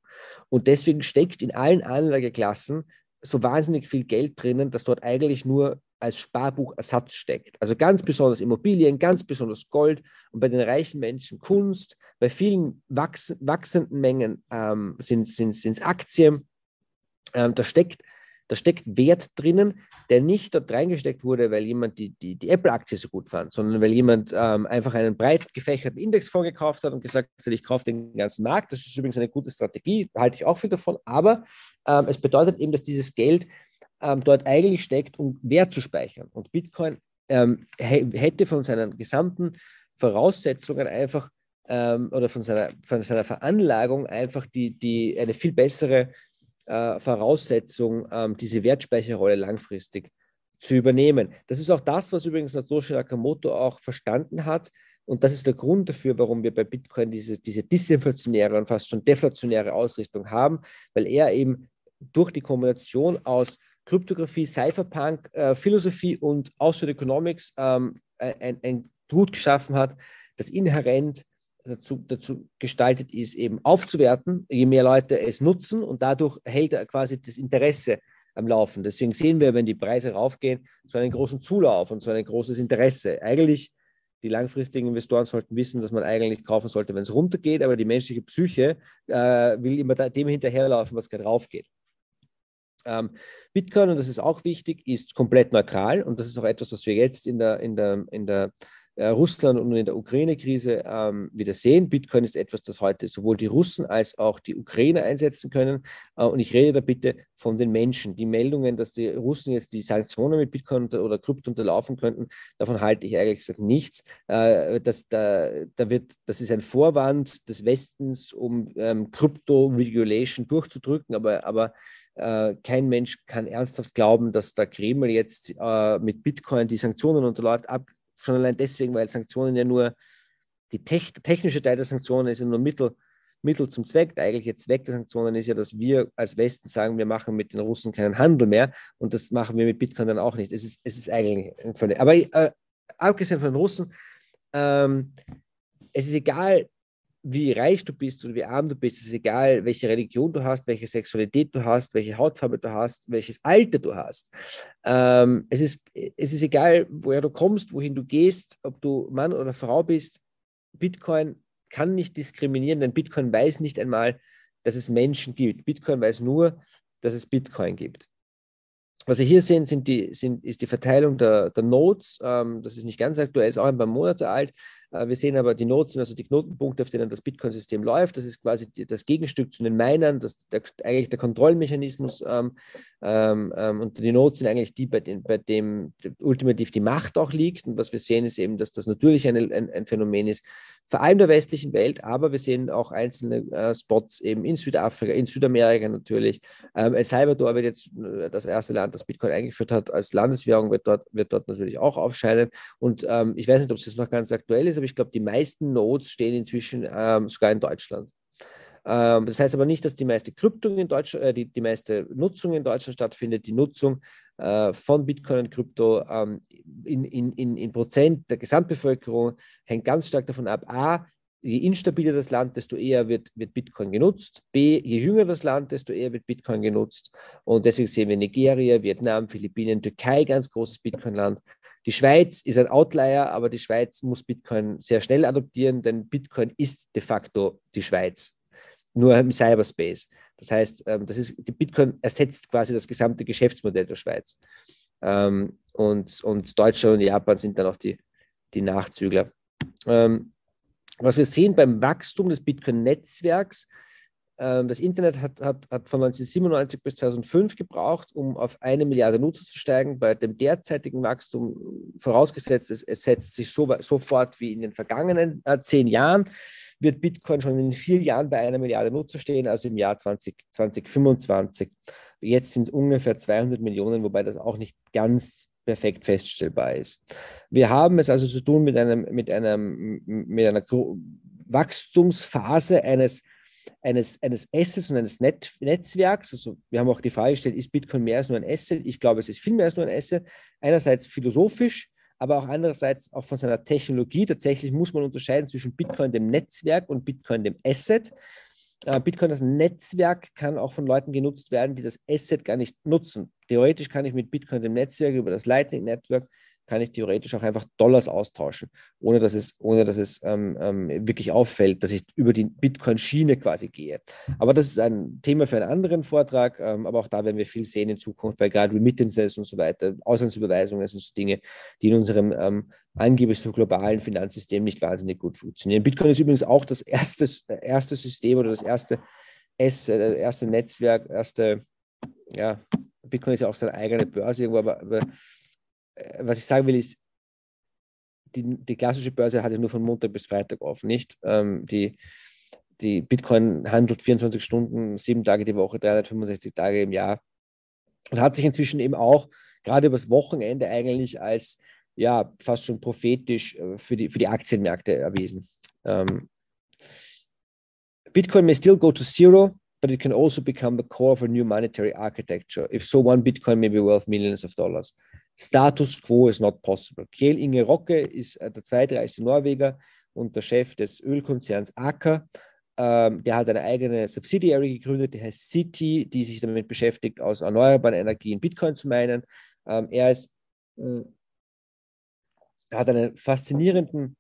Und deswegen steckt in allen Anlageklassen so wahnsinnig viel Geld drinnen, dass dort eigentlich nur als Sparbuchersatz steckt. Also ganz besonders Immobilien, ganz besonders Gold und bei den reichen Menschen Kunst, bei vielen wachs- wachsenden Mengen ähm, sind es Aktien. Ähm, da steckt, da steckt Wert drinnen, der nicht dort reingesteckt wurde, weil jemand die, die, die Apple-Aktie so gut fand, sondern weil jemand ähm, einfach einen breit gefächerten Indexfonds gekauft hat und gesagt hat, ich kaufe den ganzen Markt. Das ist übrigens eine gute Strategie, halte ich auch viel davon, aber ähm, es bedeutet eben, dass dieses Geld dort eigentlich steckt, um Wert zu speichern. Und Bitcoin ähm, hätte von seinen gesamten Voraussetzungen einfach ähm, oder von seiner, von seiner Veranlagung einfach die, die, eine viel bessere äh, Voraussetzung, ähm, diese Wertspeicherrolle langfristig zu übernehmen. Das ist auch das, was übrigens Satoshi Nakamoto auch verstanden hat. Und das ist der Grund dafür, warum wir bei Bitcoin diese, diese disinflationäre und fast schon deflationäre Ausrichtung haben, weil er eben durch die Kombination aus Kryptographie, Cypherpunk, äh, Philosophie und Austria Economics ähm, ein, ein Gut geschaffen hat, das inhärent dazu, dazu gestaltet ist, eben aufzuwerten, je mehr Leute es nutzen, und dadurch hält er quasi das Interesse am Laufen. Deswegen sehen wir, wenn die Preise raufgehen, so einen großen Zulauf und so ein großes Interesse. Eigentlich, die langfristigen Investoren sollten wissen, dass man eigentlich kaufen sollte, wenn es runtergeht, aber die menschliche Psyche äh, will immer da, dem hinterherlaufen, was gerade raufgeht. Bitcoin, und das ist auch wichtig, ist komplett neutral, und das ist auch etwas, was wir jetzt in der, in der, in der Russland- und in der Ukraine-Krise ähm, wieder sehen. Bitcoin ist etwas, das heute sowohl die Russen als auch die Ukrainer einsetzen können. Äh, und ich rede da bitte von den Menschen. Die Meldungen, dass die Russen jetzt die Sanktionen mit Bitcoin unter, oder Krypto unterlaufen könnten, davon halte ich eigentlich gesagt nichts. Äh, das, da, da wird, das ist ein Vorwand des Westens, um ähm, Krypto-Regulation durchzudrücken, aber, aber äh, kein Mensch kann ernsthaft glauben, dass der Kreml jetzt äh, mit Bitcoin die Sanktionen unterläuft, ab schon allein deswegen, weil Sanktionen ja nur, die Tech, technische Teil der Sanktionen ist ja nur Mittel, Mittel zum Zweck. Der eigentliche Zweck der Sanktionen ist ja, dass wir als Westen sagen, wir machen mit den Russen keinen Handel mehr, und das machen wir mit Bitcoin dann auch nicht. Es ist, es ist eigentlich völlig. Aber äh, abgesehen von den Russen, ähm, es ist egal, wie reich du bist oder wie arm du bist, es ist egal, welche Religion du hast, welche Sexualität du hast, welche Hautfarbe du hast, welches Alter du hast. Ähm, es ist, es ist egal, woher du kommst, wohin du gehst, ob du Mann oder Frau bist. Bitcoin kann nicht diskriminieren, denn Bitcoin weiß nicht einmal, dass es Menschen gibt. Bitcoin weiß nur, dass es Bitcoin gibt. Was wir hier sehen, sind die, sind, ist die Verteilung der, der Nodes. Ähm, das ist nicht ganz aktuell, ist auch ein paar Monate alt. Äh, wir sehen aber, die Nodes sind also die Knotenpunkte, auf denen das Bitcoin-System läuft. Das ist quasi die, das Gegenstück zu den Minern, das, der, eigentlich der Kontrollmechanismus. Ähm, ähm, und die Nodes sind eigentlich die, bei, den, bei dem ultimativ die Macht auch liegt. Und was wir sehen, ist eben, dass das natürlich eine, ein, ein Phänomen ist, vor allem der westlichen Welt, aber wir sehen auch einzelne äh, Spots eben in Südafrika, in Südamerika natürlich. Ähm, El Salvador wird jetzt das erste Land, das Bitcoin eingeführt hat als Landeswährung, wird dort, wird dort natürlich auch aufscheinen. Und ähm, ich weiß nicht, ob es jetzt noch ganz aktuell ist, aber ich glaube, die meisten Nodes stehen inzwischen ähm, sogar in Deutschland. Ähm, das heißt aber nicht, dass die meiste Krypto in Deutschland, äh, die, die meiste Nutzung in Deutschland stattfindet. Die Nutzung äh, von Bitcoin und Krypto ähm, in, in, in, in Prozent der Gesamtbevölkerung hängt ganz stark davon ab, a, je instabiler das Land, desto eher wird, wird Bitcoin genutzt. B, je jünger das Land, desto eher wird Bitcoin genutzt. Und deswegen sehen wir Nigeria, Vietnam, Philippinen, Türkei, ganz großes Bitcoin-Land. Die Schweiz ist ein Outlier, aber die Schweiz muss Bitcoin sehr schnell adoptieren, denn Bitcoin ist de facto die Schweiz, nur im Cyberspace. Das heißt, das ist, die Bitcoin ersetzt quasi das gesamte Geschäftsmodell der Schweiz. Und, und Deutschland und Japan sind dann auch die, die Nachzügler. Was wir sehen beim Wachstum des Bitcoin-Netzwerks, äh, das Internet hat, hat, hat von neunzehnhundertsiebenundneunzig bis zweitausendfünf gebraucht, um auf eine Milliarde Nutzer zu steigen. Bei dem derzeitigen Wachstum, vorausgesetzt, es, es setzt sich so, so fort wie in den vergangenen äh, zehn Jahren, wird Bitcoin schon in vier Jahren bei einer Milliarde Nutzer stehen, also im Jahr zwanzig fünfundzwanzig. Jetzt sind es ungefähr zweihundert Millionen, wobei das auch nicht ganz perfekt feststellbar ist. Wir haben es also zu tun mit, einem, mit, einem, mit einer Wachstumsphase eines, eines, eines Assets und eines Net Netzwerks. Also wir haben auch die Frage gestellt, ist Bitcoin mehr als nur ein Asset? Ich glaube, es ist viel mehr als nur ein Asset. Einerseits philosophisch, aber auch andererseits auch von seiner Technologie. Tatsächlich muss man unterscheiden zwischen Bitcoin, dem Netzwerk, und Bitcoin, dem Asset. Bitcoin, das Netzwerk, kann auch von Leuten genutzt werden, die das Asset gar nicht nutzen. Theoretisch kann ich mit Bitcoin, dem Netzwerk, über das Lightning Network, kann ich theoretisch auch einfach Dollars austauschen, ohne dass es, ohne dass es ähm, ähm, wirklich auffällt, dass ich über die Bitcoin-Schiene quasi gehe. Aber das ist ein Thema für einen anderen Vortrag, ähm, aber auch da werden wir viel sehen in Zukunft, weil gerade Remittances und so weiter, Auslandsüberweisungen und so Dinge, die in unserem ähm, angeblich so globalen Finanzsystem nicht wahnsinnig gut funktionieren. Bitcoin ist übrigens auch das erste, erste System oder das erste, S, äh, erste Netzwerk, erste, ja, Bitcoin ist ja auch seine eigene Börse irgendwo, aber, aber was ich sagen will, ist, die, die klassische Börse hat ja nur von Montag bis Freitag auf, nicht? Ähm, die, die Bitcoin handelt vierundzwanzig Stunden, sieben Tage die Woche, dreihundertfünfundsechzig Tage im Jahr, und hat sich inzwischen eben auch gerade übers Wochenende eigentlich als, ja, fast schon prophetisch für die, für die Aktienmärkte erwiesen. Ähm, Bitcoin may still go to zero, but it can also become the core of a new monetary architecture. If so, one Bitcoin may be worth millions of dollars. Status quo is not possible. Kjell Inge Rocke ist der zweitreichste Norweger und der Chef des Ölkonzerns Aker. Ähm, der hat eine eigene Subsidiary gegründet, die heißt City, die sich damit beschäftigt, aus erneuerbaren Energien Bitcoin zu meinen. Ähm, er ist, äh, hat einen faszinierenden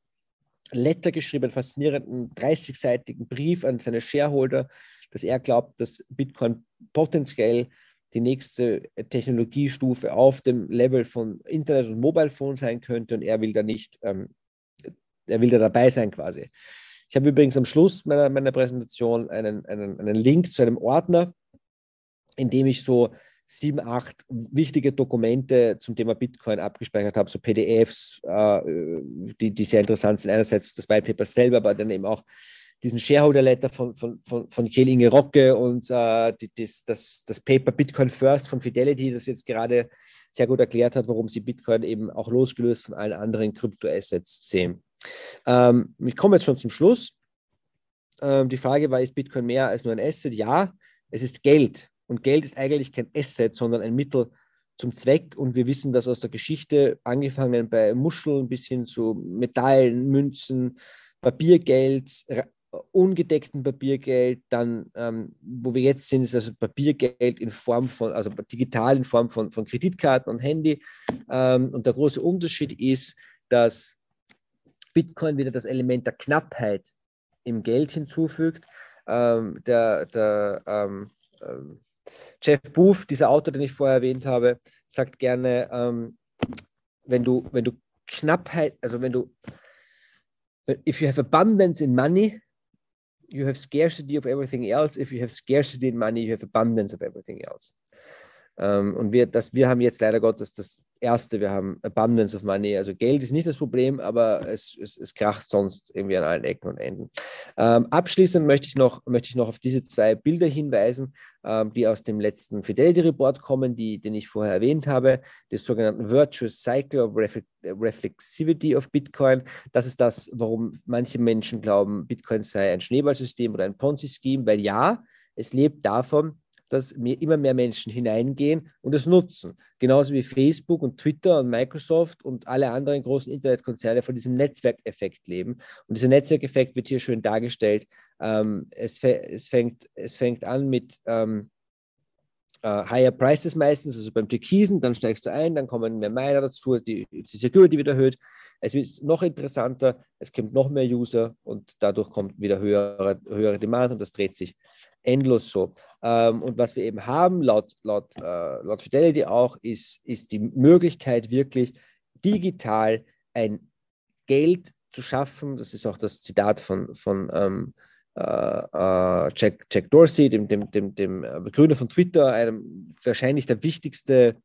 Letter geschrieben, einen faszinierenden dreißigseitigen Brief an seine Shareholder, dass er glaubt, dass Bitcoin potenziell die nächste Technologiestufe auf dem Level von Internet und Mobile Phone sein könnte, und er will da nicht, ähm, er will da dabei sein quasi. Ich habe übrigens am Schluss meiner, meiner Präsentation einen, einen, einen Link zu einem Ordner, in dem ich so sieben, acht wichtige Dokumente zum Thema Bitcoin abgespeichert habe, so P D Fs, äh, die, die sehr interessant sind, einerseits das White Paper selber, aber dann eben auch diesen Shareholder-Letter von, von, von, von Kjell Inge Rocke und äh, die, das, das, das Paper Bitcoin First von Fidelity, das jetzt gerade sehr gut erklärt hat, warum sie Bitcoin eben auch losgelöst von allen anderen Kryptoassets sehen. Ähm, ich komme jetzt schon zum Schluss. Ähm, die Frage war, ist Bitcoin mehr als nur ein Asset? Ja, es ist Geld. Und Geld ist eigentlich kein Asset, sondern ein Mittel zum Zweck. Und wir wissen das aus der Geschichte, angefangen bei Muscheln bis hin zu Metallen, Münzen, Papiergeld, ungedeckten Papiergeld, dann, ähm, wo wir jetzt sind, ist also Papiergeld in Form von, also digital in Form von, von Kreditkarten und Handy. Ähm, und der große Unterschied ist, dass Bitcoin wieder das Element der Knappheit im Geld hinzufügt. Ähm, der der ähm, ähm, Jeff Booth, dieser Autor, den ich vorher erwähnt habe, sagt gerne, ähm, wenn du, wenn du Knappheit, also wenn du, if you have abundance in money, you have scarcity of everything else. If you have scarcity in money, you have abundance of everything else. Ähm, und wir, das, wir haben jetzt leider Gottes das Erste, wir haben Abundance of Money. Also Geld ist nicht das Problem, aber es, es, es kracht sonst irgendwie an allen Ecken und Enden. Ähm, abschließend möchte ich, noch, möchte ich noch auf diese zwei Bilder hinweisen, ähm, die aus dem letzten Fidelity Report kommen, die, den ich vorher erwähnt habe, des sogenannten Virtuous Cycle of Reflexivity of Bitcoin. Das ist das, warum manche Menschen glauben, Bitcoin sei ein Schneeballsystem oder ein Ponzi-Scheme, weil ja, es lebt davon, dass immer mehr Menschen hineingehen und es nutzen. Genauso wie Facebook und Twitter und Microsoft und alle anderen großen Internetkonzerne von diesem Netzwerkeffekt leben. Und dieser Netzwerkeffekt wird hier schön dargestellt. Ähm, es, es, fängt, es fängt an mit ähm, äh, Higher Prices meistens, also beim Türkisen, dann steigst du ein, dann kommen mehr Miner dazu, die, die Security wird erhöht. Es wird noch interessanter, es kommt noch mehr User und dadurch kommt wieder höhere, höhere Demand und das dreht sich endlos so. Ähm, und was wir eben haben, laut, laut, äh, laut Fidelity auch, ist, ist die Möglichkeit, wirklich digital ein Geld zu schaffen. Das ist auch das Zitat von, von ähm, äh, Jack, Jack Dorsey, dem, dem, dem, dem Begründer von Twitter, einem wahrscheinlich der wichtigste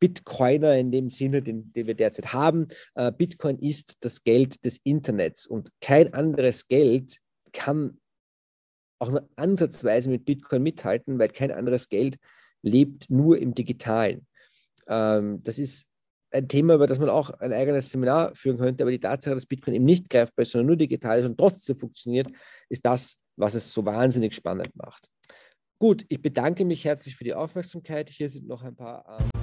Bitcoiner in dem Sinne, den, den wir derzeit haben. Äh, Bitcoin ist das Geld des Internets und kein anderes Geld kann auch nur ansatzweise mit Bitcoin mithalten, weil kein anderes Geld lebt nur im Digitalen. Ähm, das ist ein Thema, über das man auch ein eigenes Seminar führen könnte, aber die Tatsache, dass Bitcoin eben nicht greifbar ist, sondern nur digital ist und trotzdem funktioniert, ist das, was es so wahnsinnig spannend macht. Gut, ich bedanke mich herzlich für die Aufmerksamkeit. Hier sind noch ein paar... Ähm